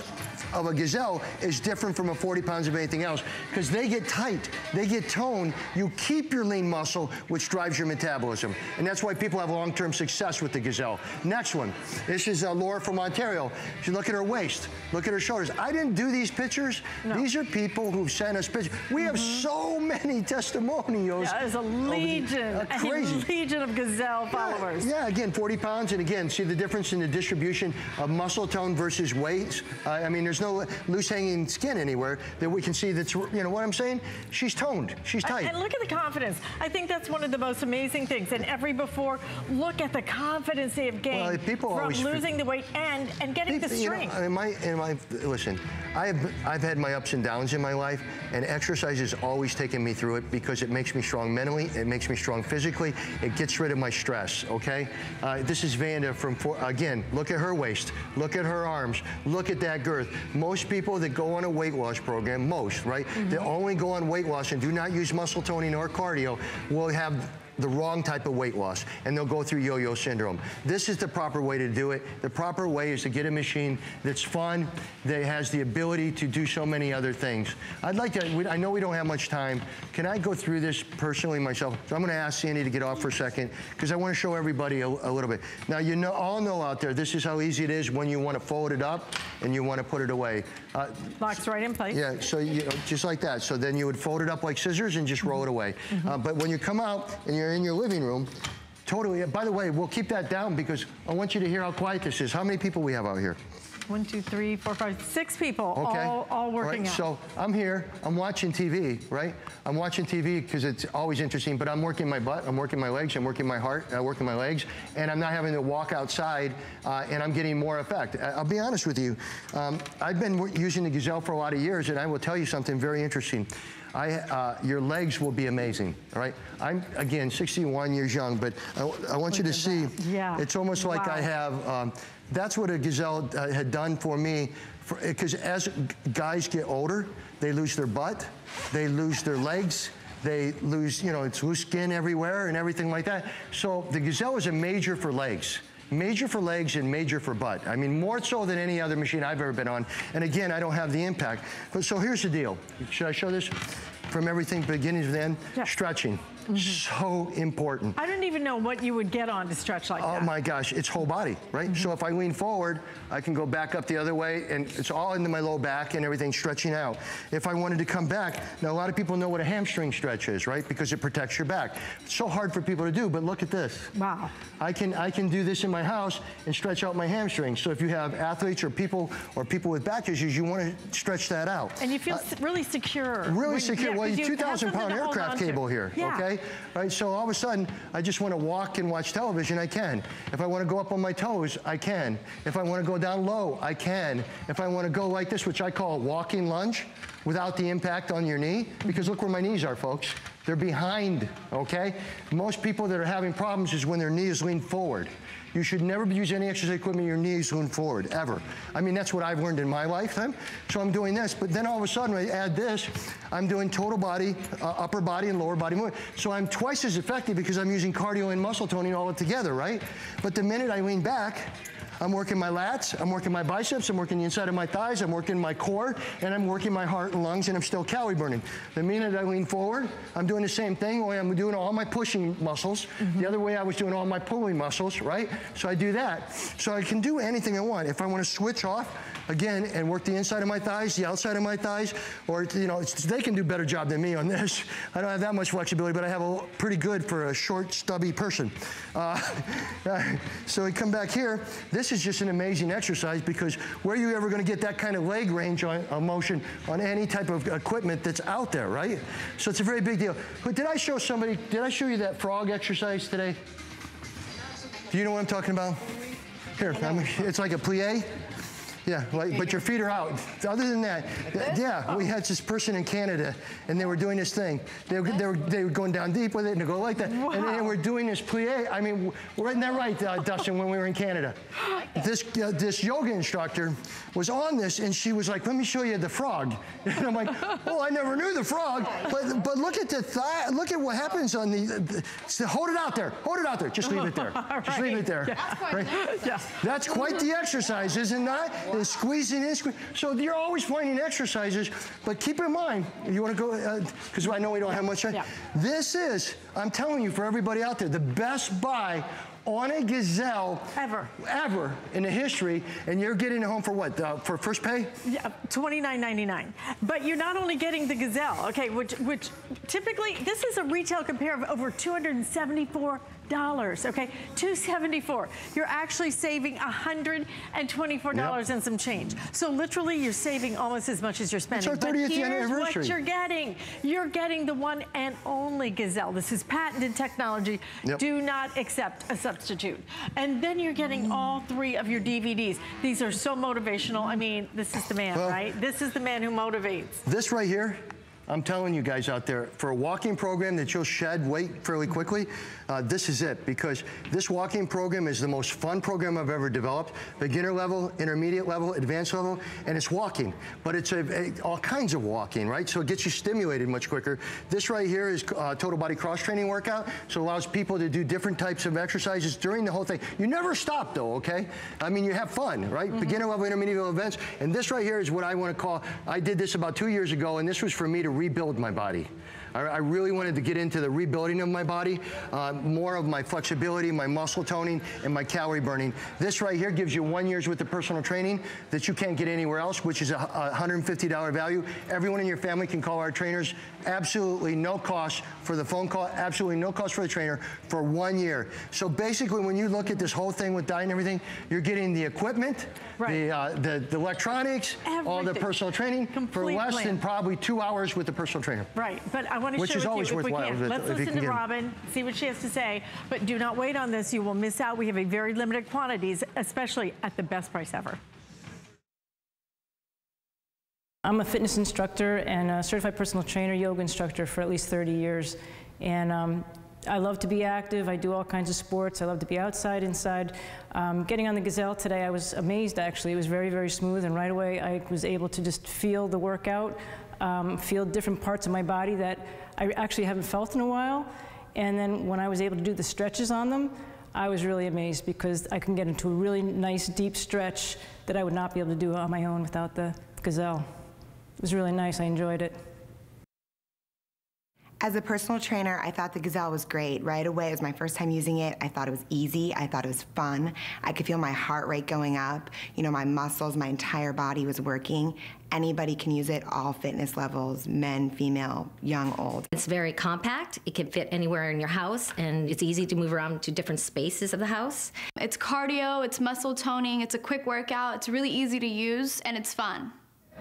of a Gazelle is different from a 40 pounds of anything else because they get tight, they get toned, you keep your lean muscle, which drives your metabolism. And that's why people have long-term success with the Gazelle. Next one, this is Laura from Ontario. She look at her waist, look at her shoulders. I didn't do these pictures. No. These are people who've sent us pictures. We have so many testimonials. Yeah, there's a legion, a legion of Gazelle followers. Yeah, again, 40 pounds, and again, see the difference in the distribution of muscle tone versus weight. I mean, there's no loose hanging skin anywhere that we can see that's, you know what I'm saying? She's toned. She's tight. And look at the confidence. I think that's one of the most amazing things. And every before, look at the confidence they have gained from losing the weight and getting the strength. You know, listen, I've had my ups and downs in my life, and exercise has always taken me through it because it makes me strong mentally, it makes me strong physically, it gets rid of my stress, okay? This is Vanda from, again, look at her waist, look at her arms, look at that girth. Most people that go on a weight loss program, right? Mm-hmm. They only go on weight loss and do not use muscle toning or cardio will have the wrong type of weight loss, and they'll go through yo-yo syndrome. This is the proper way to do it. The proper way is to get a machine that's fun, that has the ability to do so many other things. I'd like to, I know we don't have much time. Can I go through this personally myself? So I'm gonna ask Sandy to get off for a second, because I wanna show everybody a little bit. Now, you know, all know out there, this is how easy it is when you wanna fold it up and you wanna put it away. Locks right in place. Yeah, so you, just like that. So then you would fold it up like scissors and just roll it away. But when you come out and you're in your living room, totally. By the way, we'll keep that down because I want you to hear how quiet this is. How many people we have out here? 1, 2, 3, 4, 5, 6 people, okay. all working out. So I'm here, I'm watching TV, right? I'm watching TV because it's always interesting, but I'm working my butt, I'm working my legs, I'm working my heart, I'm working my legs, and I'm not having to walk outside, and I'm getting more effect. I'll be honest with you, I've been using the Gazelle for a lot of years, and I will tell you something very interesting. Your legs will be amazing, all right? I'm, again, 61 years young, but I want you to see, it's almost like I have, that's what a Gazelle had done for me, because as guys get older, they lose their butt, they lose their legs, they lose, you know, it's loose skin everywhere and everything like that. So the Gazelle is a major for legs. Major for legs and major for butt. I mean, more so than any other machine I've ever been on. And again, I don't have the impact. But so here's the deal. Should I show this? From everything beginning to the end, stretching. So important. I don't even know what you would get on to stretch like that. Oh my gosh, it's whole body, right? So if I lean forward, I can go back up the other way, and it's all into my low back and everything stretching out. If I wanted to come back, now a lot of people know what a hamstring stretch is, right? Because it protects your back. It's so hard for people to do, but look at this. Wow. I can do this in my house and stretch out my hamstrings. So if you have athletes or people with back issues, you want to stretch that out. And you feel really secure. Really secure. Yeah, well, 2,000-pound aircraft cable here, okay? All right, so all of a sudden, I just want to walk and watch television, I can. If I want to go up on my toes, I can. If I want to go down low, I can. If I want to go like this, which I call a walking lunge, without the impact on your knee, because look where my knees are, folks. They're behind, okay? Most people that are having problems is when their knee is leaned forward. You should never use any exercise equipment your knee is leaned forward, ever. I mean, that's what I've learned in my lifetime. So I'm doing this, but then all of a sudden, I add this, I'm doing total body, upper body and lower body movement. So I'm twice as effective because I'm using cardio and muscle toning all together, right? But the minute I lean back, I'm working my lats, I'm working my biceps, I'm working the inside of my thighs, I'm working my core, and I'm working my heart and lungs, and I'm still calorie burning. The minute I lean forward, I'm doing the same thing, or I'm doing all my pushing muscles. The other way I was doing all my pulling muscles, right? So I do that. So I can do anything I want. If I want to switch off, again, and work the inside of my thighs, the outside of my thighs, or, you know, they can do a better job than me on this. I don't have that much flexibility, but I have a pretty good for a short, stubby person. So we come back here. This is just an amazing exercise because where are you ever going to get that kind of leg range on motion on any type of equipment that's out there, right? So it's a very big deal. But did I show somebody, did I show you that frog exercise today? Do you know what I'm talking about? Here, it's like a plie. Yeah, like, but your feet are out. Other than that, yeah, we had this person in Canada, and they were doing this thing. They were going down deep with it, and they go like that. Wow. And they were doing this plie. I mean, wasn't that right, Dustin, when we were in Canada? This yoga instructor was on this, and she was like, let me show you the frog. And I'm like, oh, I never knew the frog. But look at the thigh, look at what happens on the, hold it out there, hold it out there. Just leave it there, just leave it there. That's quite the exercise, isn't that? Wow. Squeezing in, so you're always finding exercises, but keep in mind, you want to go, because I know we don't have much time. Yeah. This is, I'm telling you, for everybody out there, the best buy on a Gazelle ever in the history, and you're getting it home for what? For first pay? Yeah, $29.99. But you're not only getting the Gazelle, okay, which typically this is a retail compare of over $274. Okay, $274. You're actually saving $124 and some change. So literally, you're saving almost as much as you're spending. It's our 30th anniversary. Here's what you're getting. You're getting the one and only Gazelle. This is patented technology. Do not accept a substitute. And then you're getting all three of your DVDs. These are so motivational. I mean, this is the man, right? This is the man who motivates. This right here, I'm telling you guys out there, for a walking program that you'll shed weight fairly quickly, this is it, because this walking program is the most fun program I've ever developed. Beginner level, intermediate level, advanced level, and it's walking. But it's all kinds of walking, right? So it gets you stimulated much quicker. This right here is total body cross-training workout, so it allows people to do different types of exercises during the whole thing. You never stop, though, okay? I mean, you have fun, right? Beginner level, intermediate level events, and this right here is what I want to call, I did this about 2 years ago, and this was for me to rebuild my body. I really wanted to get into the rebuilding of my body, more of my flexibility, my muscle toning, and my calorie burning. This right here gives you 1 year's worth of personal training that you can't get anywhere else, which is a $150 value. Everyone in your family can call our trainers. Absolutely no cost for the phone call, absolutely no cost for the trainer for 1 year. So basically, when you look at this whole thing with diet and everything, you're getting the equipment, the electronics, all the personal training for less than probably 2 hours with the personal trainer. Right, but I want to share with you, if we can. Let's listen to Robin, see what she has to say, but do not wait on this. You will miss out. We have a very limited quantities, especially at the best price ever. I'm a fitness instructor and a certified personal trainer, yoga instructor for at least 30 years. And I love to be active. I do all kinds of sports. I love to be outside, inside. Getting on the Gazelle today, I was amazed, actually. It was very, very smooth, and right away I was able to just feel the workout. Feel different parts of my body that I actually haven't felt in a while. And then when I was able to do the stretches on them, I was really amazed because I can get into a really nice deep stretch that I would not be able to do on my own without the Gazelle. It was really nice. I enjoyed it. As a personal trainer, I thought the Gazelle was great. Right away, it was my first time using it. I thought it was easy. I thought it was fun. I could feel my heart rate going up. You know, my muscles, my entire body was working. Anybody can use it, all fitness levels, men, female, young, old. It's very compact. It can fit anywhere in your house, and it's easy to move around to different spaces of the house. It's cardio, it's muscle toning, it's a quick workout, it's really easy to use, and it's fun.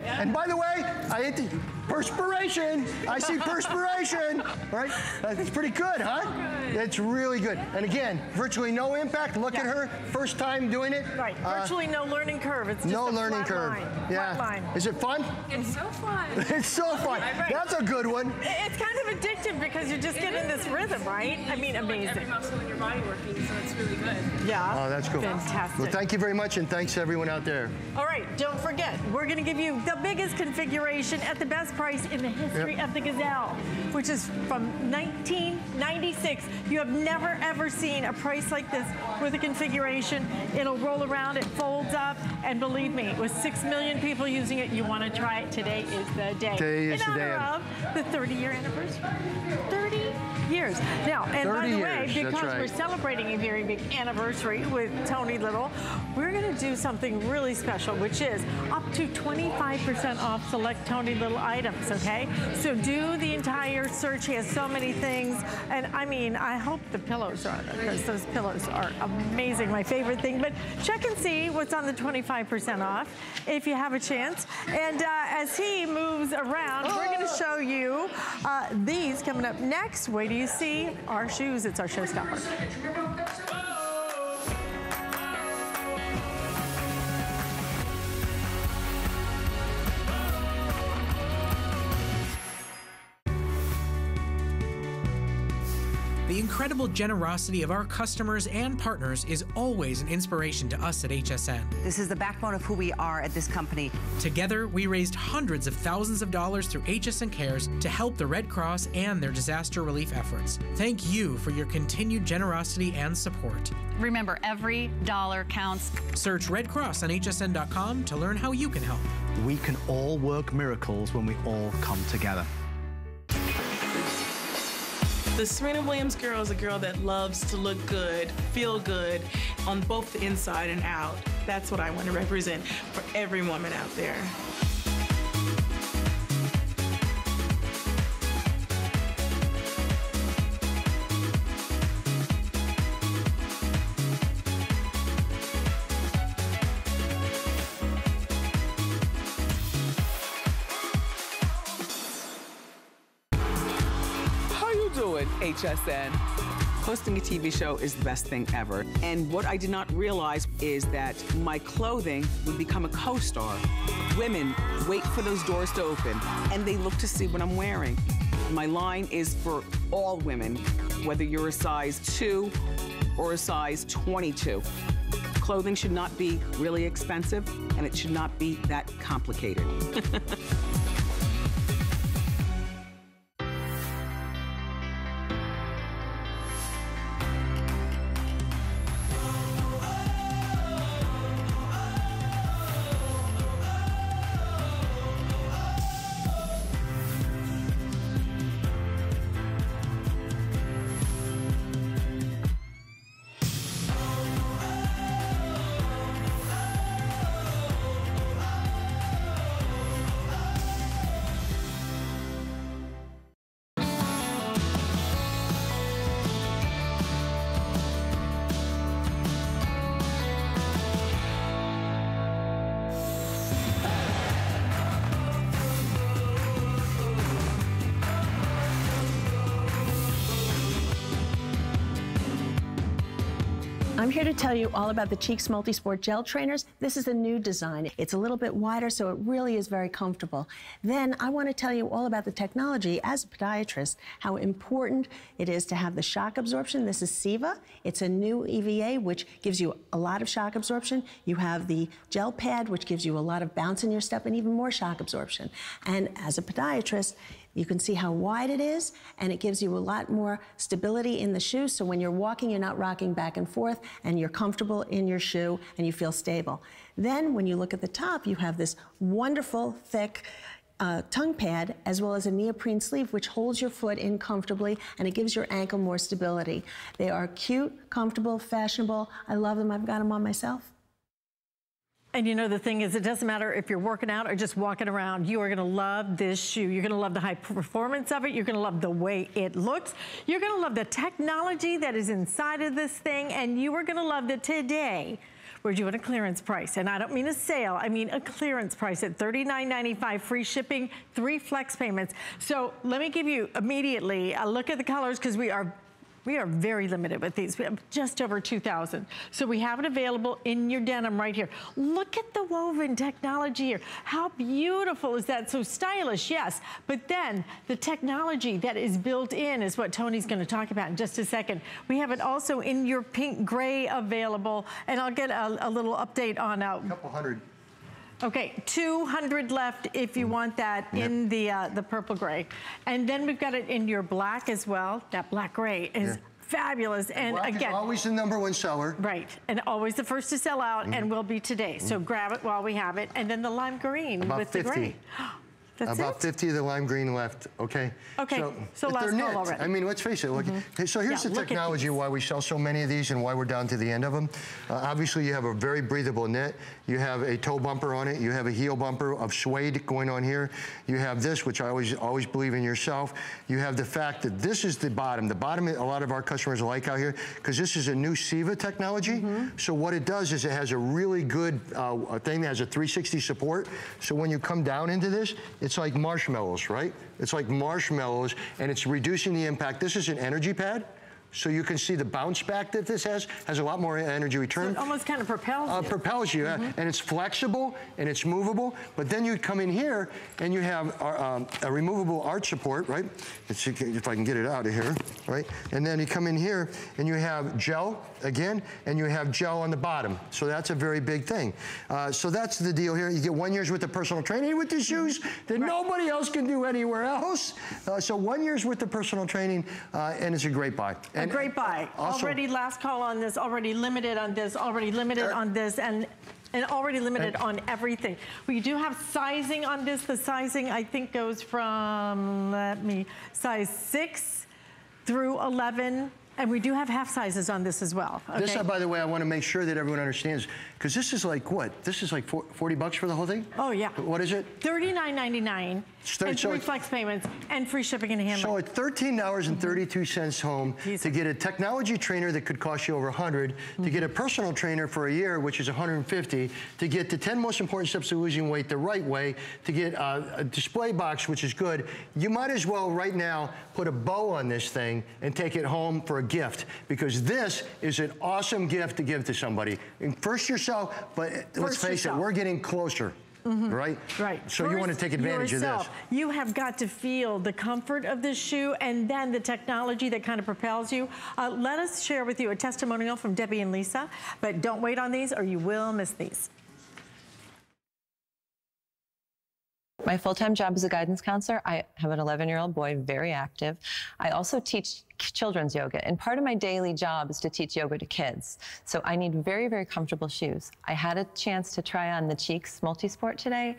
Yeah. And by the way, I hate the perspiration. I see perspiration, right? It's pretty good, huh? So good. It's really good. And again, virtually no impact. Look at her, first time doing it. Right, virtually no learning curve. It's just no learning curve. Line. Yeah. Flat line. Is it fun? It's so fun. It's so fun. Right. That's a good one. It's kind of addictive because you just get in this rhythm, right? I mean, amazing. Like every muscle in your body working, so it's really good. Yeah. Oh, that's cool. Fantastic. Well, thank you very much, and thanks to everyone out there. All right, don't forget, we're going to give you the biggest configuration at the best price in the history of the Gazelle, which is from 1996. You have never, ever seen a price like this with a configuration. It'll roll around, it folds up, and believe me, with 6 million people using it, you want to try it. Today is the day. Today is the day. In honor of the 30-year anniversary. 30 years. Now, and by the way, because we're celebrating a very big anniversary with Tony Little, we're going to do something really special, which is up to 25% off select Tony Little items, okay? So do the entire search. He has so many things. And I mean, I hope the pillows are on it, because those pillows are amazing, my favorite thing. But check and see what's on the 25% off if you have a chance. And as he moves around, we're going to show you these coming up next. Wait till you see our shoes. It's our showstopper. The incredible generosity of our customers and partners is always an inspiration to us at HSN. This is the backbone of who we are at this company. Together, we raised hundreds of thousands of dollars through HSN Cares to help the Red Cross and their disaster relief efforts. Thank you for your continued generosity and support. Remember, every dollar counts. Search Red Cross on hsn.com to learn how you can help. We can all work miracles when we all come together. The Serena Williams girl is a girl that loves to look good, feel good, on both the inside and out. That's what I want to represent for every woman out there. HSN. Hosting a TV show is the best thing ever. And what I did not realize is that my clothing would become a co-star. Women wait for those doors to open, and they look to see what I'm wearing. My line is for all women, whether you're a size 2 or a size 22. Clothing should not be really expensive, and it should not be that complicated. I'm here to tell you all about the Cheeks Multisport Gel Trainers. This is a new design. It's a little bit wider, so it really is very comfortable. Then I want to tell you all about the technology as a podiatrist, how important it is to have the shock absorption. This is Siva. It's a new EVA, which gives you a lot of shock absorption. You have the gel pad, which gives you a lot of bounce in your step and even more shock absorption. And as a podiatrist, you can see how wide it is, and it gives you a lot more stability in the shoe, so when you're walking, you're not rocking back and forth, and you're comfortable in your shoe, and you feel stable. Then, when you look at the top, you have this wonderful, thick tongue pad, as well as a neoprene sleeve, which holds your foot in comfortably, and it gives your ankle more stability. They are cute, comfortable, fashionable. I love them. I've got them on myself. And you know, the thing is, it doesn't matter if you're working out or just walking around, you are gonna love this shoe. You're gonna love the high performance of it. You're gonna love the way it looks. You're gonna love the technology that is inside of this thing, and you are gonna love it today. We're doing a clearance price, and I don't mean a sale, I mean a clearance price at $39.95, free shipping, 3 flex payments. So let me give you immediately a look at the colors, because we are very limited with these. We have just over 2,000. So we have it available in your denim right here. Look at the woven technology here. How beautiful is that? So stylish, yes. But then the technology that is built in is what Tony's gonna talk about in just a second. We have it also in your pink gray available. And I'll get a little update on a couple hundred. Okay, 200 left if you want that in the purple gray. And then we've got it in your black as well. That black gray is fabulous. And black again, is always the #1 seller. Right, and always the first to sell out, and will be today. So grab it while we have it. And then the lime green with the gray. That's about 50 of the lime green left, okay? Okay, so last call already. I mean, let's face it. Look, so here's the technology why we sell so many of these and why we're down to the end of them. Obviously, you have a very breathable knit. You have a toe bumper on it. You have a heel bumper of suede going on here. You have this, which I always believe in yourself. You have the fact that this is the bottom. The bottom, a lot of our customers like out here, because this is a new Siva technology. So what it does is it has a really good thing that has a 360 support. So when you come down into this, it's like marshmallows, right? It's like marshmallows, and it's reducing the impact. This is an energy pad, so you can see the bounce back that this has a lot more energy return. So it almost kind of propels you. Propels you, and it's flexible, and it's movable. But then you come in here, and you have a removable arch support, right? If I can get it out of here, right? And then you come in here, and you have gel, again, and you have gel on the bottom. So that's a very big thing. So that's the deal here. You get 1 year's worth of personal training with the shoes that nobody else can do anywhere else. So 1 year's worth of personal training, and it's a great buy. And a great buy. Also, already last call on this, already limited on this, already limited on this, and already limited on everything. We do have sizing on this. The sizing, I think, goes from, size 6 through 11. And we do have half sizes on this as well. Okay? This, by the way, I want to make sure that everyone understands, because this is like what? This is like 40 bucks for the whole thing? Oh, yeah. What is it? $39.99 and 3 flex payments and free shipping and handling. So at $13.32 home to get a technology trainer that could cost you over 100, to get a personal trainer for a year, which is 150, to get the 10 most important steps to losing weight the right way, to get a display box, which is good. You might as well right now put a bow on this thing and take it home for a gift, because this is an awesome gift to give to somebody. And first yourself, but let's face it, we're getting closer. Right? Right. So first, you want to take advantage of this. You have got to feel the comfort of this shoe and then the technology that kind of propels you. Let us share with you a testimonial from Debbie and Lisa, but don't wait on these or you will miss these. My full-time job is a guidance counselor. I have an 11-year-old boy, very active. I also teach children's yoga, and part of my daily job is to teach yoga to kids. So I need very, very comfortable shoes. I had a chance to try on the Cheeks Multisport today,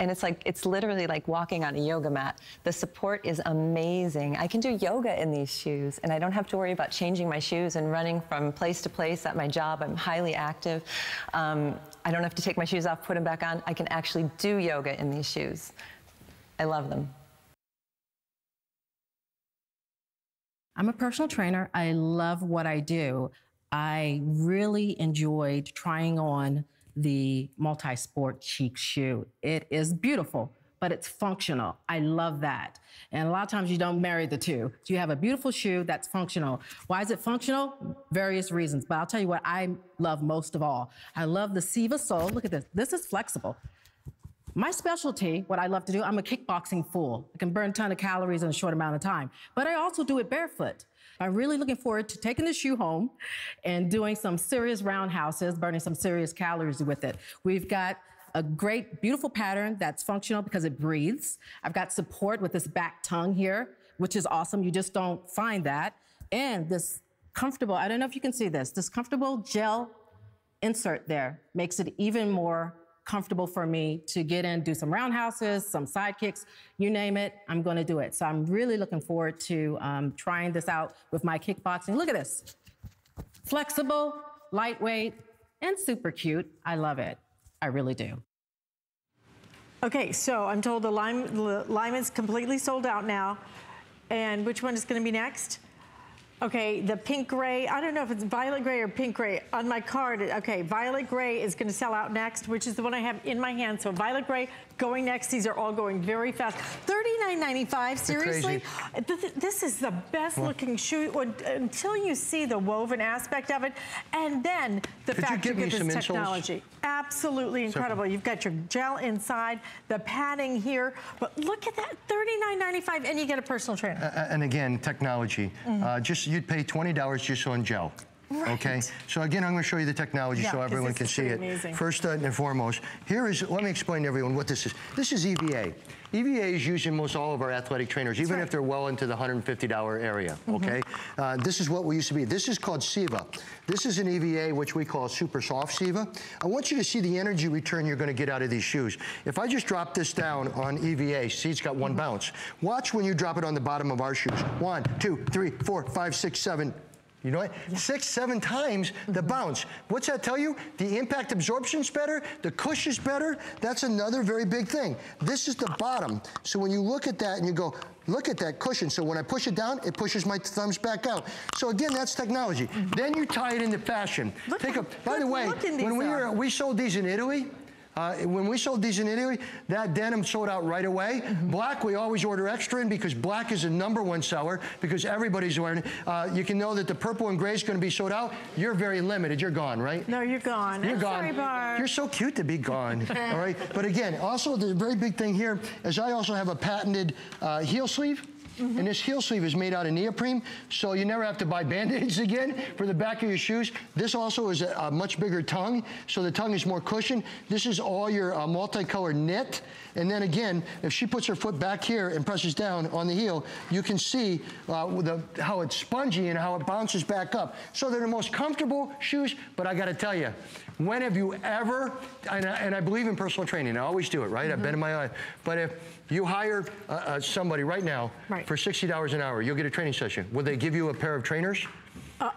and it's like, it's literally like walking on a yoga mat. The support is amazing. I can do yoga in these shoes, and I don't have to worry about changing my shoes and running from place to place at my job. I'm highly active. I don't have to take my shoes off, put them back on. I can actually do yoga in these shoes. I love them. I'm a personal trainer. I love what I do. I really enjoyed trying on the multi-sport Cheek shoe. It is beautiful, but it's functional. I love that. And a lot of times you don't marry the two. You have a beautiful shoe that's functional. Why is it functional? Various reasons, but I'll tell you what I love most of all. I love the Siva sole. Look at this. This is flexible. My specialty, what I love to do, I'm a kickboxing fool. I can burn a ton of calories in a short amount of time, but I also do it barefoot. I'm really looking forward to taking the shoe home and doing some serious roundhouses, burning some serious calories with it. We've got a great, beautiful pattern that's functional because it breathes. I've got support with this back tongue here, which is awesome. You just don't find that. And this comfortable, I don't know if you can see this, this comfortable gel insert there makes it even more comfortable for me to get in, do some roundhouses, some side kicks, you name it, I'm going to do it. So I'm really looking forward to trying this out with my kickboxing. Look at this. Flexible, lightweight, and super cute. I love it. I really do. Okay, so I'm told the Lyman's completely sold out now. And which one is going to be next? Okay, the pink gray. I don't know if it's violet gray or pink gray on my card. Okay, violet gray is going to sell out next, which is the one I have in my hand. So violet gray going next. These are all going very fast. $39.95. Seriously, this is the best looking shoe until you see the woven aspect of it, and then the fact you get this technology. Absolutely incredible. You've got your gel inside, the padding here, but look at that, $39.95, and you get a personal trainer. And again, technology. Mm-hmm. You'd pay $20 just on gel. Right. Okay, so again, I'm going to show you the technology so everyone can see it. Amazing. First and foremost, here is, let me explain to everyone what this is. This is EVA. EVA is used in most all of our athletic trainers, even if they're well into the $150 area, okay? This is what we used to be. This is called Siva. This is an EVA, which we call super soft Siva. I want you to see the energy return you're going to get out of these shoes. If I just drop this down on EVA, see, it's got one bounce. Watch when you drop it on the bottom of our shoes. 1, 2, 3, 4, 5, 6, 7. You know what? Yeah. 6, 7 times the bounce. What's that tell you? The impact absorption's better, the cushion's better. That's another very big thing. This is the bottom. So when you look at that and you go, look at that cushion. So when I push it down, it pushes my thumbs back out. So again, that's technology. Then you tie it into fashion. Look, by the way, when we sold these in Italy, that denim sold out right away. Black, we always order extra in because black is the #1 seller because everybody's wearing it. You can know that the purple and gray is going to be sold out. You're very limited. You're gone, right? No, you're gone. You're gone. Sorry, you're so cute to be gone. All right. But again, also the very big thing here is I also have a patented heel sleeve. And this heel sleeve is made out of neoprene, so you never have to buy band-aids again for the back of your shoes. This also is a much bigger tongue, so the tongue is more cushioned. This is all your multicolored knit. And then again, if she puts her foot back here and presses down on the heel, you can see how it's spongy and how it bounces back up. So they're the most comfortable shoes, but I got to tell you, when have you ever, and I believe in personal training, I always do it, right? I've been in my life. But if you hire somebody right now for $60 an hour, you'll get a training session. Will they give you a pair of trainers?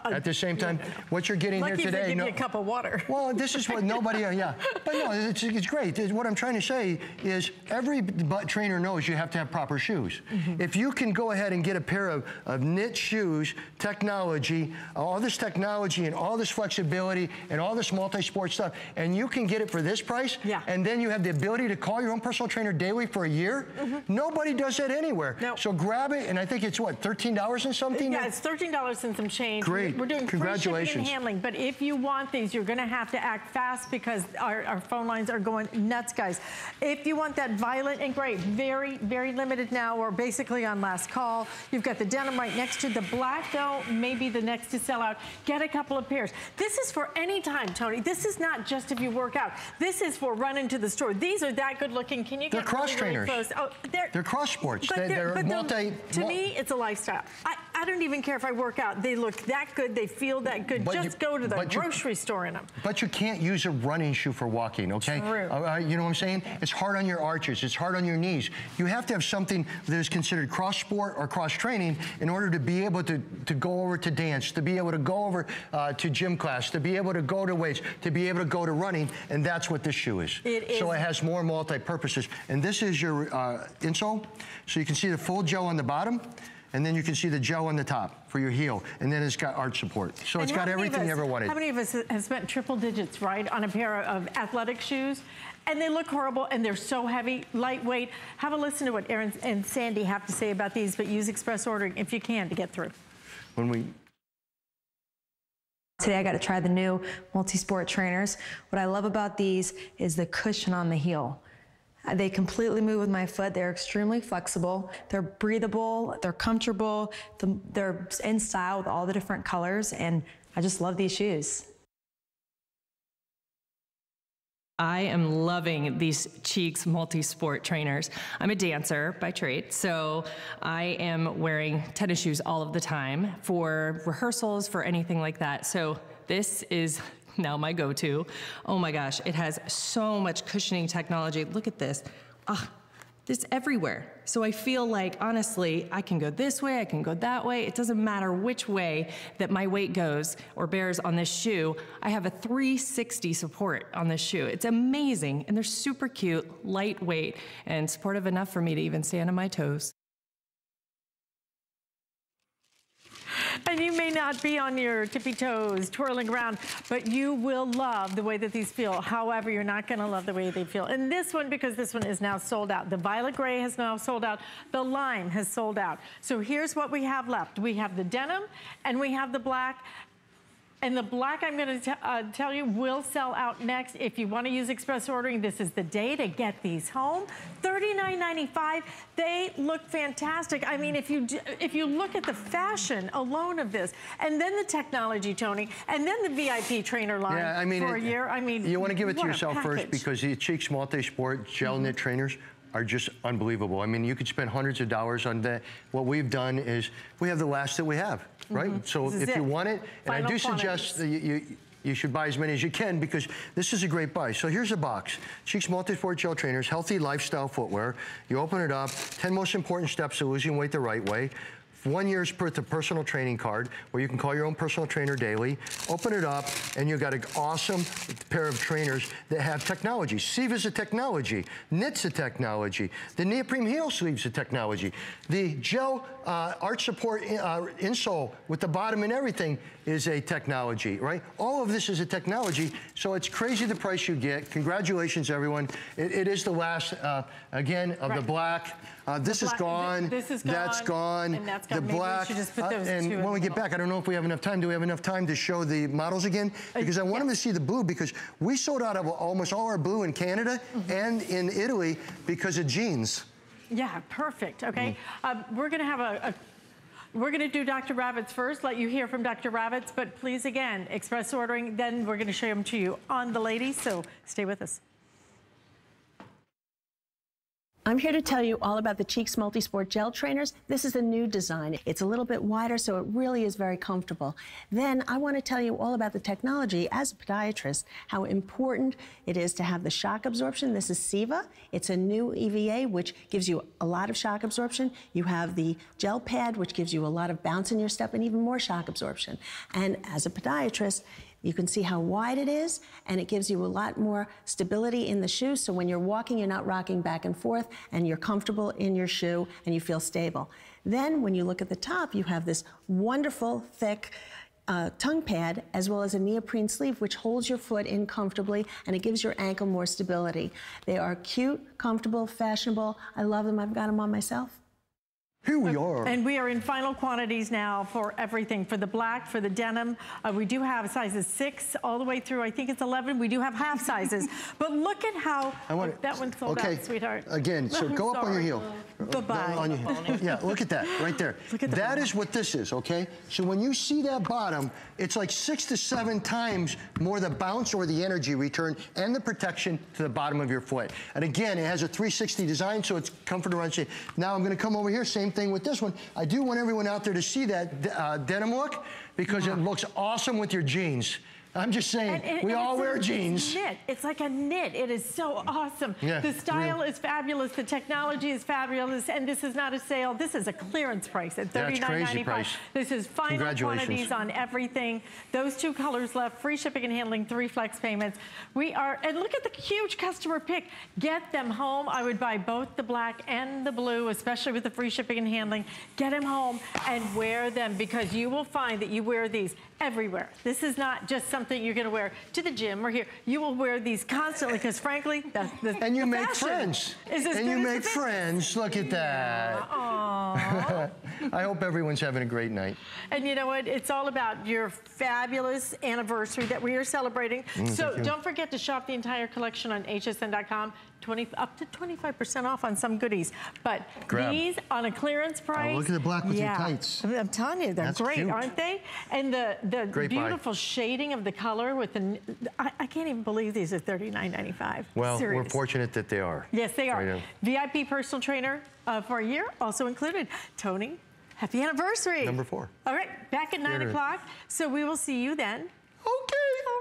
At the same time, what you're getting here today. Give me a cup of water. Well, this is what nobody, But no, it's great. What I'm trying to say is every trainer knows you have to have proper shoes. If you can go ahead and get a pair of knit shoes, technology, all this technology and all this flexibility and all this multi-sport stuff, and you can get it for this price, and then you have the ability to call your own personal trainer daily for a year, nobody does that anywhere. No. So grab it, and I think it's what, $13 and something? Yeah, it's $13 and some change. Great. We're doing congratulations free shipping and handling, but if you want these, you're going to have to act fast because our phone lines are going nuts, guys. If you want that violet and gray, very, very limited now. We're basically on last call. You've got the denim right next to the black, though, maybe the next to sell out. Get a couple of pairs. This is for any time, Tony. This is not just if you work out. This is for running to the store. These are that good looking. Can you get really close? Oh, they're cross sports. To me, it's a lifestyle. I don't even care if I work out. They look that good, they feel that good. Just go to the grocery store in them. But you can't use a running shoe for walking, okay? True. You know what I'm saying? It's hard on your arches. It's hard on your knees. You have to have something that is considered cross-sport or cross-training in order to be able to go over to dance, to be able to go over to gym class, to be able to go to weights, to be able to go to running, and that's what this shoe is. It is. So it has more multi-purposes. And this is your insole, so you can see the full gel on the bottom. And then you can see the gel on the top for your heel. And then it's got arch support. So it's got everything you ever wanted. How many of us have spent triple digits, right, on a pair of athletic shoes? And they look horrible, and they're so heavy, lightweight. Have a listen to what Aaron and Sandy have to say about these, but use express ordering if you can to get through. Today I got to try the new multi-sport trainers. What I love about these is the cushion on the heel. They completely move with my foot. They're extremely flexible. They're breathable. They're comfortable. They're in style with all the different colors. And I just love these shoes. I am loving these Cheeks multi-sport trainers. I'm a dancer by trade, so I am wearing tennis shoes all of the time for rehearsals, for anything like that. So this is now my go-to. Oh my gosh, it has so much cushioning technology. Look at this. Ah, it's everywhere. So I feel like, honestly, I can go this way, I can go that way. It doesn't matter which way that my weight goes or bears on this shoe. I have a 360 support on this shoe. It's amazing, and they're super cute, lightweight, and supportive enough for me to even stand on my toes. And you may not be on your tippy toes twirling around, but you will love the way that these feel. However, you're not going to love the way they feel. And this one, because this one is now sold out. The violet gray has now sold out. The lime has sold out. So here's what we have left. We have the denim and we have the black. And the black, I'm going to tell you, will sell out next. If you want to use express ordering, this is the day to get these home. $39.95. They look fantastic. I mean, if you look at the fashion alone of this, and then the technology, Tony, and then the VIP trainer line for a year. I mean, you want to give it to yourself first, because the Cheeks Multi-Sport Gel Knit Trainers are just unbelievable. I mean, you could spend hundreds of dollars on that. What we've done is we have the last that we have, right? So if you want it, and I do suggest that you should buy as many as you can, because this is a great buy. So here's a box. Cheeks Multi-Sport Gel Trainers, healthy lifestyle footwear. You open it up, 10 most important steps to losing weight the right way. 1 year's worth of personal training card, where you can call your own personal trainer daily. Open it up, and you've got an awesome pair of trainers that have technology. Siva's a technology. Knit's a technology. The neoprene heel sleeve's a technology. The gel arch support insole with the bottom and everything is a technology, right? All of this is a technology, so it's crazy the price you get. Congratulations, everyone. It is the last, again, of the black. This is gone. This is gone. That's gone. And that's gone. The black. And when we get back, I don't know if we have enough time. Do we have enough time to show the models again? Because I want them to see the blue, because we sold out of almost all our blue in Canada and in Italy because of jeans. Yeah, perfect. Okay, we're going to have we're going to do Dr. Ravitz first, let you hear from Dr. Ravitz, but please, again, express ordering, then we're going to show them to you on the ladies, so stay with us. I'm here to tell you all about the Cheeks Multi-Sport Gel Trainers. This is a new design. It's a little bit wider, so it really is very comfortable. Then I want to tell you all about the technology as a podiatrist, how important it is to have the shock absorption. This is Siva. It's a new EVA, which gives you a lot of shock absorption. You have the gel pad, which gives you a lot of bounce in your step and even more shock absorption. And as a podiatrist, you can see how wide it is, and it gives you a lot more stability in the shoe, so when you're walking, you're not rocking back and forth, and you're comfortable in your shoe, and you feel stable. Then, when you look at the top, you have this wonderful, thick tongue pad, as well as a neoprene sleeve, which holds your foot in comfortably, and it gives your ankle more stability. They are cute, comfortable, fashionable. I love them. I've got them on myself. Here we are. And we are in final quantities now for everything, for the black, for the denim. We do have sizes 6 all the way through, I think it's 11. We do have half sizes. But look at how that one's sold out, sweetheart. Again, so go up on your heel. Bye-bye. Yeah, look at that right there. Look at that is what this is, okay? So when you see that bottom, it's like 6 to 7 times more the bounce or the energy return and the protection to the bottom of your foot. And again, it has a 360 design, so it's comfort around shape. Now I'm going to come over here, same thing with this one. I do want everyone out there to see that denim look, because it looks awesome with your jeans. I'm just saying, we all wear jeans. It's like a knit. It is so awesome. Yeah, the style is fabulous. The technology is fabulous. And this is not a sale. This is a clearance price at $39.95. This is final quantities on everything. Those 2 colors left, free shipping and handling, 3 flex payments. We are, and look at the huge customer pick. Get them home. I would buy both the black and the blue, especially with the free shipping and handling. Get them home and wear them, because you will find that you wear these everywhere. This is not just something you're going to wear to the gym or here. You will wear these constantly, because frankly, that's the fashion. And you make friends. And you make friends. Look at that. Aww. I hope everyone's having a great night. And you know what? It's all about your fabulous anniversary that we are celebrating. So don't forget to shop the entire collection on hsn.com. Up to 25% off on some goodies. But these on a clearance price. Oh, look at the black with your tights. I'm telling you, they're great, aren't they? And the beautiful shading of the color with the... I can't even believe these are $39.95. Well, we're fortunate that they are. Yes, they are. Right, VIP personal trainer for a year also included. Tony, happy anniversary. Number 4. All right, back at 9 o'clock. So we will see you then. Okay.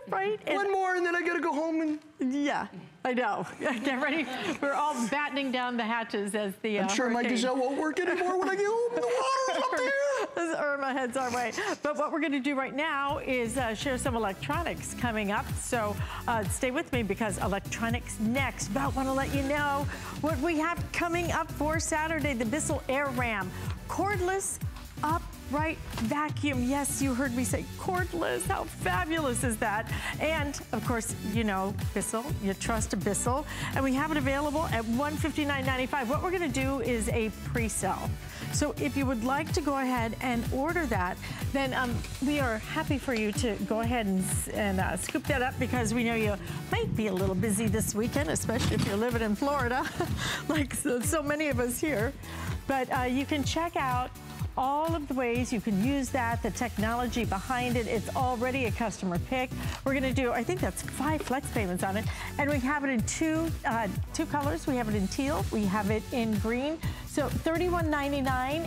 Right? One more and then I gotta go home and... Yeah, I know. Get ready. We're all battening down the hatches as the I'm sure hurricane. My Gazelle won't work anymore when I get home. The water's up there. As Irma heads our way. But what we're gonna do right now is share some electronics coming up. So stay with me because electronics next. But wanna let you know what we have coming up for Saturday, the Bissell Air Ram. Cordless up. Right, vacuum. Yes, you heard me say cordless. How fabulous is that? And of course, you know, Bissell, you trust Bissell. And we have it available at $159.95. What we're gonna do is a pre-sale. So if you would like to go ahead and order that, then we are happy for you to go ahead and scoop that up because we know you might be a little busy this weekend, especially if you're living in Florida, like so many of us here. But you can check out all of the ways you can use that, the technology behind it. It's already a customer pick. We're gonna do, I think that's 5 flex payments on it. And we have it in two colors. We have it in teal, we have it in green. So $31.99.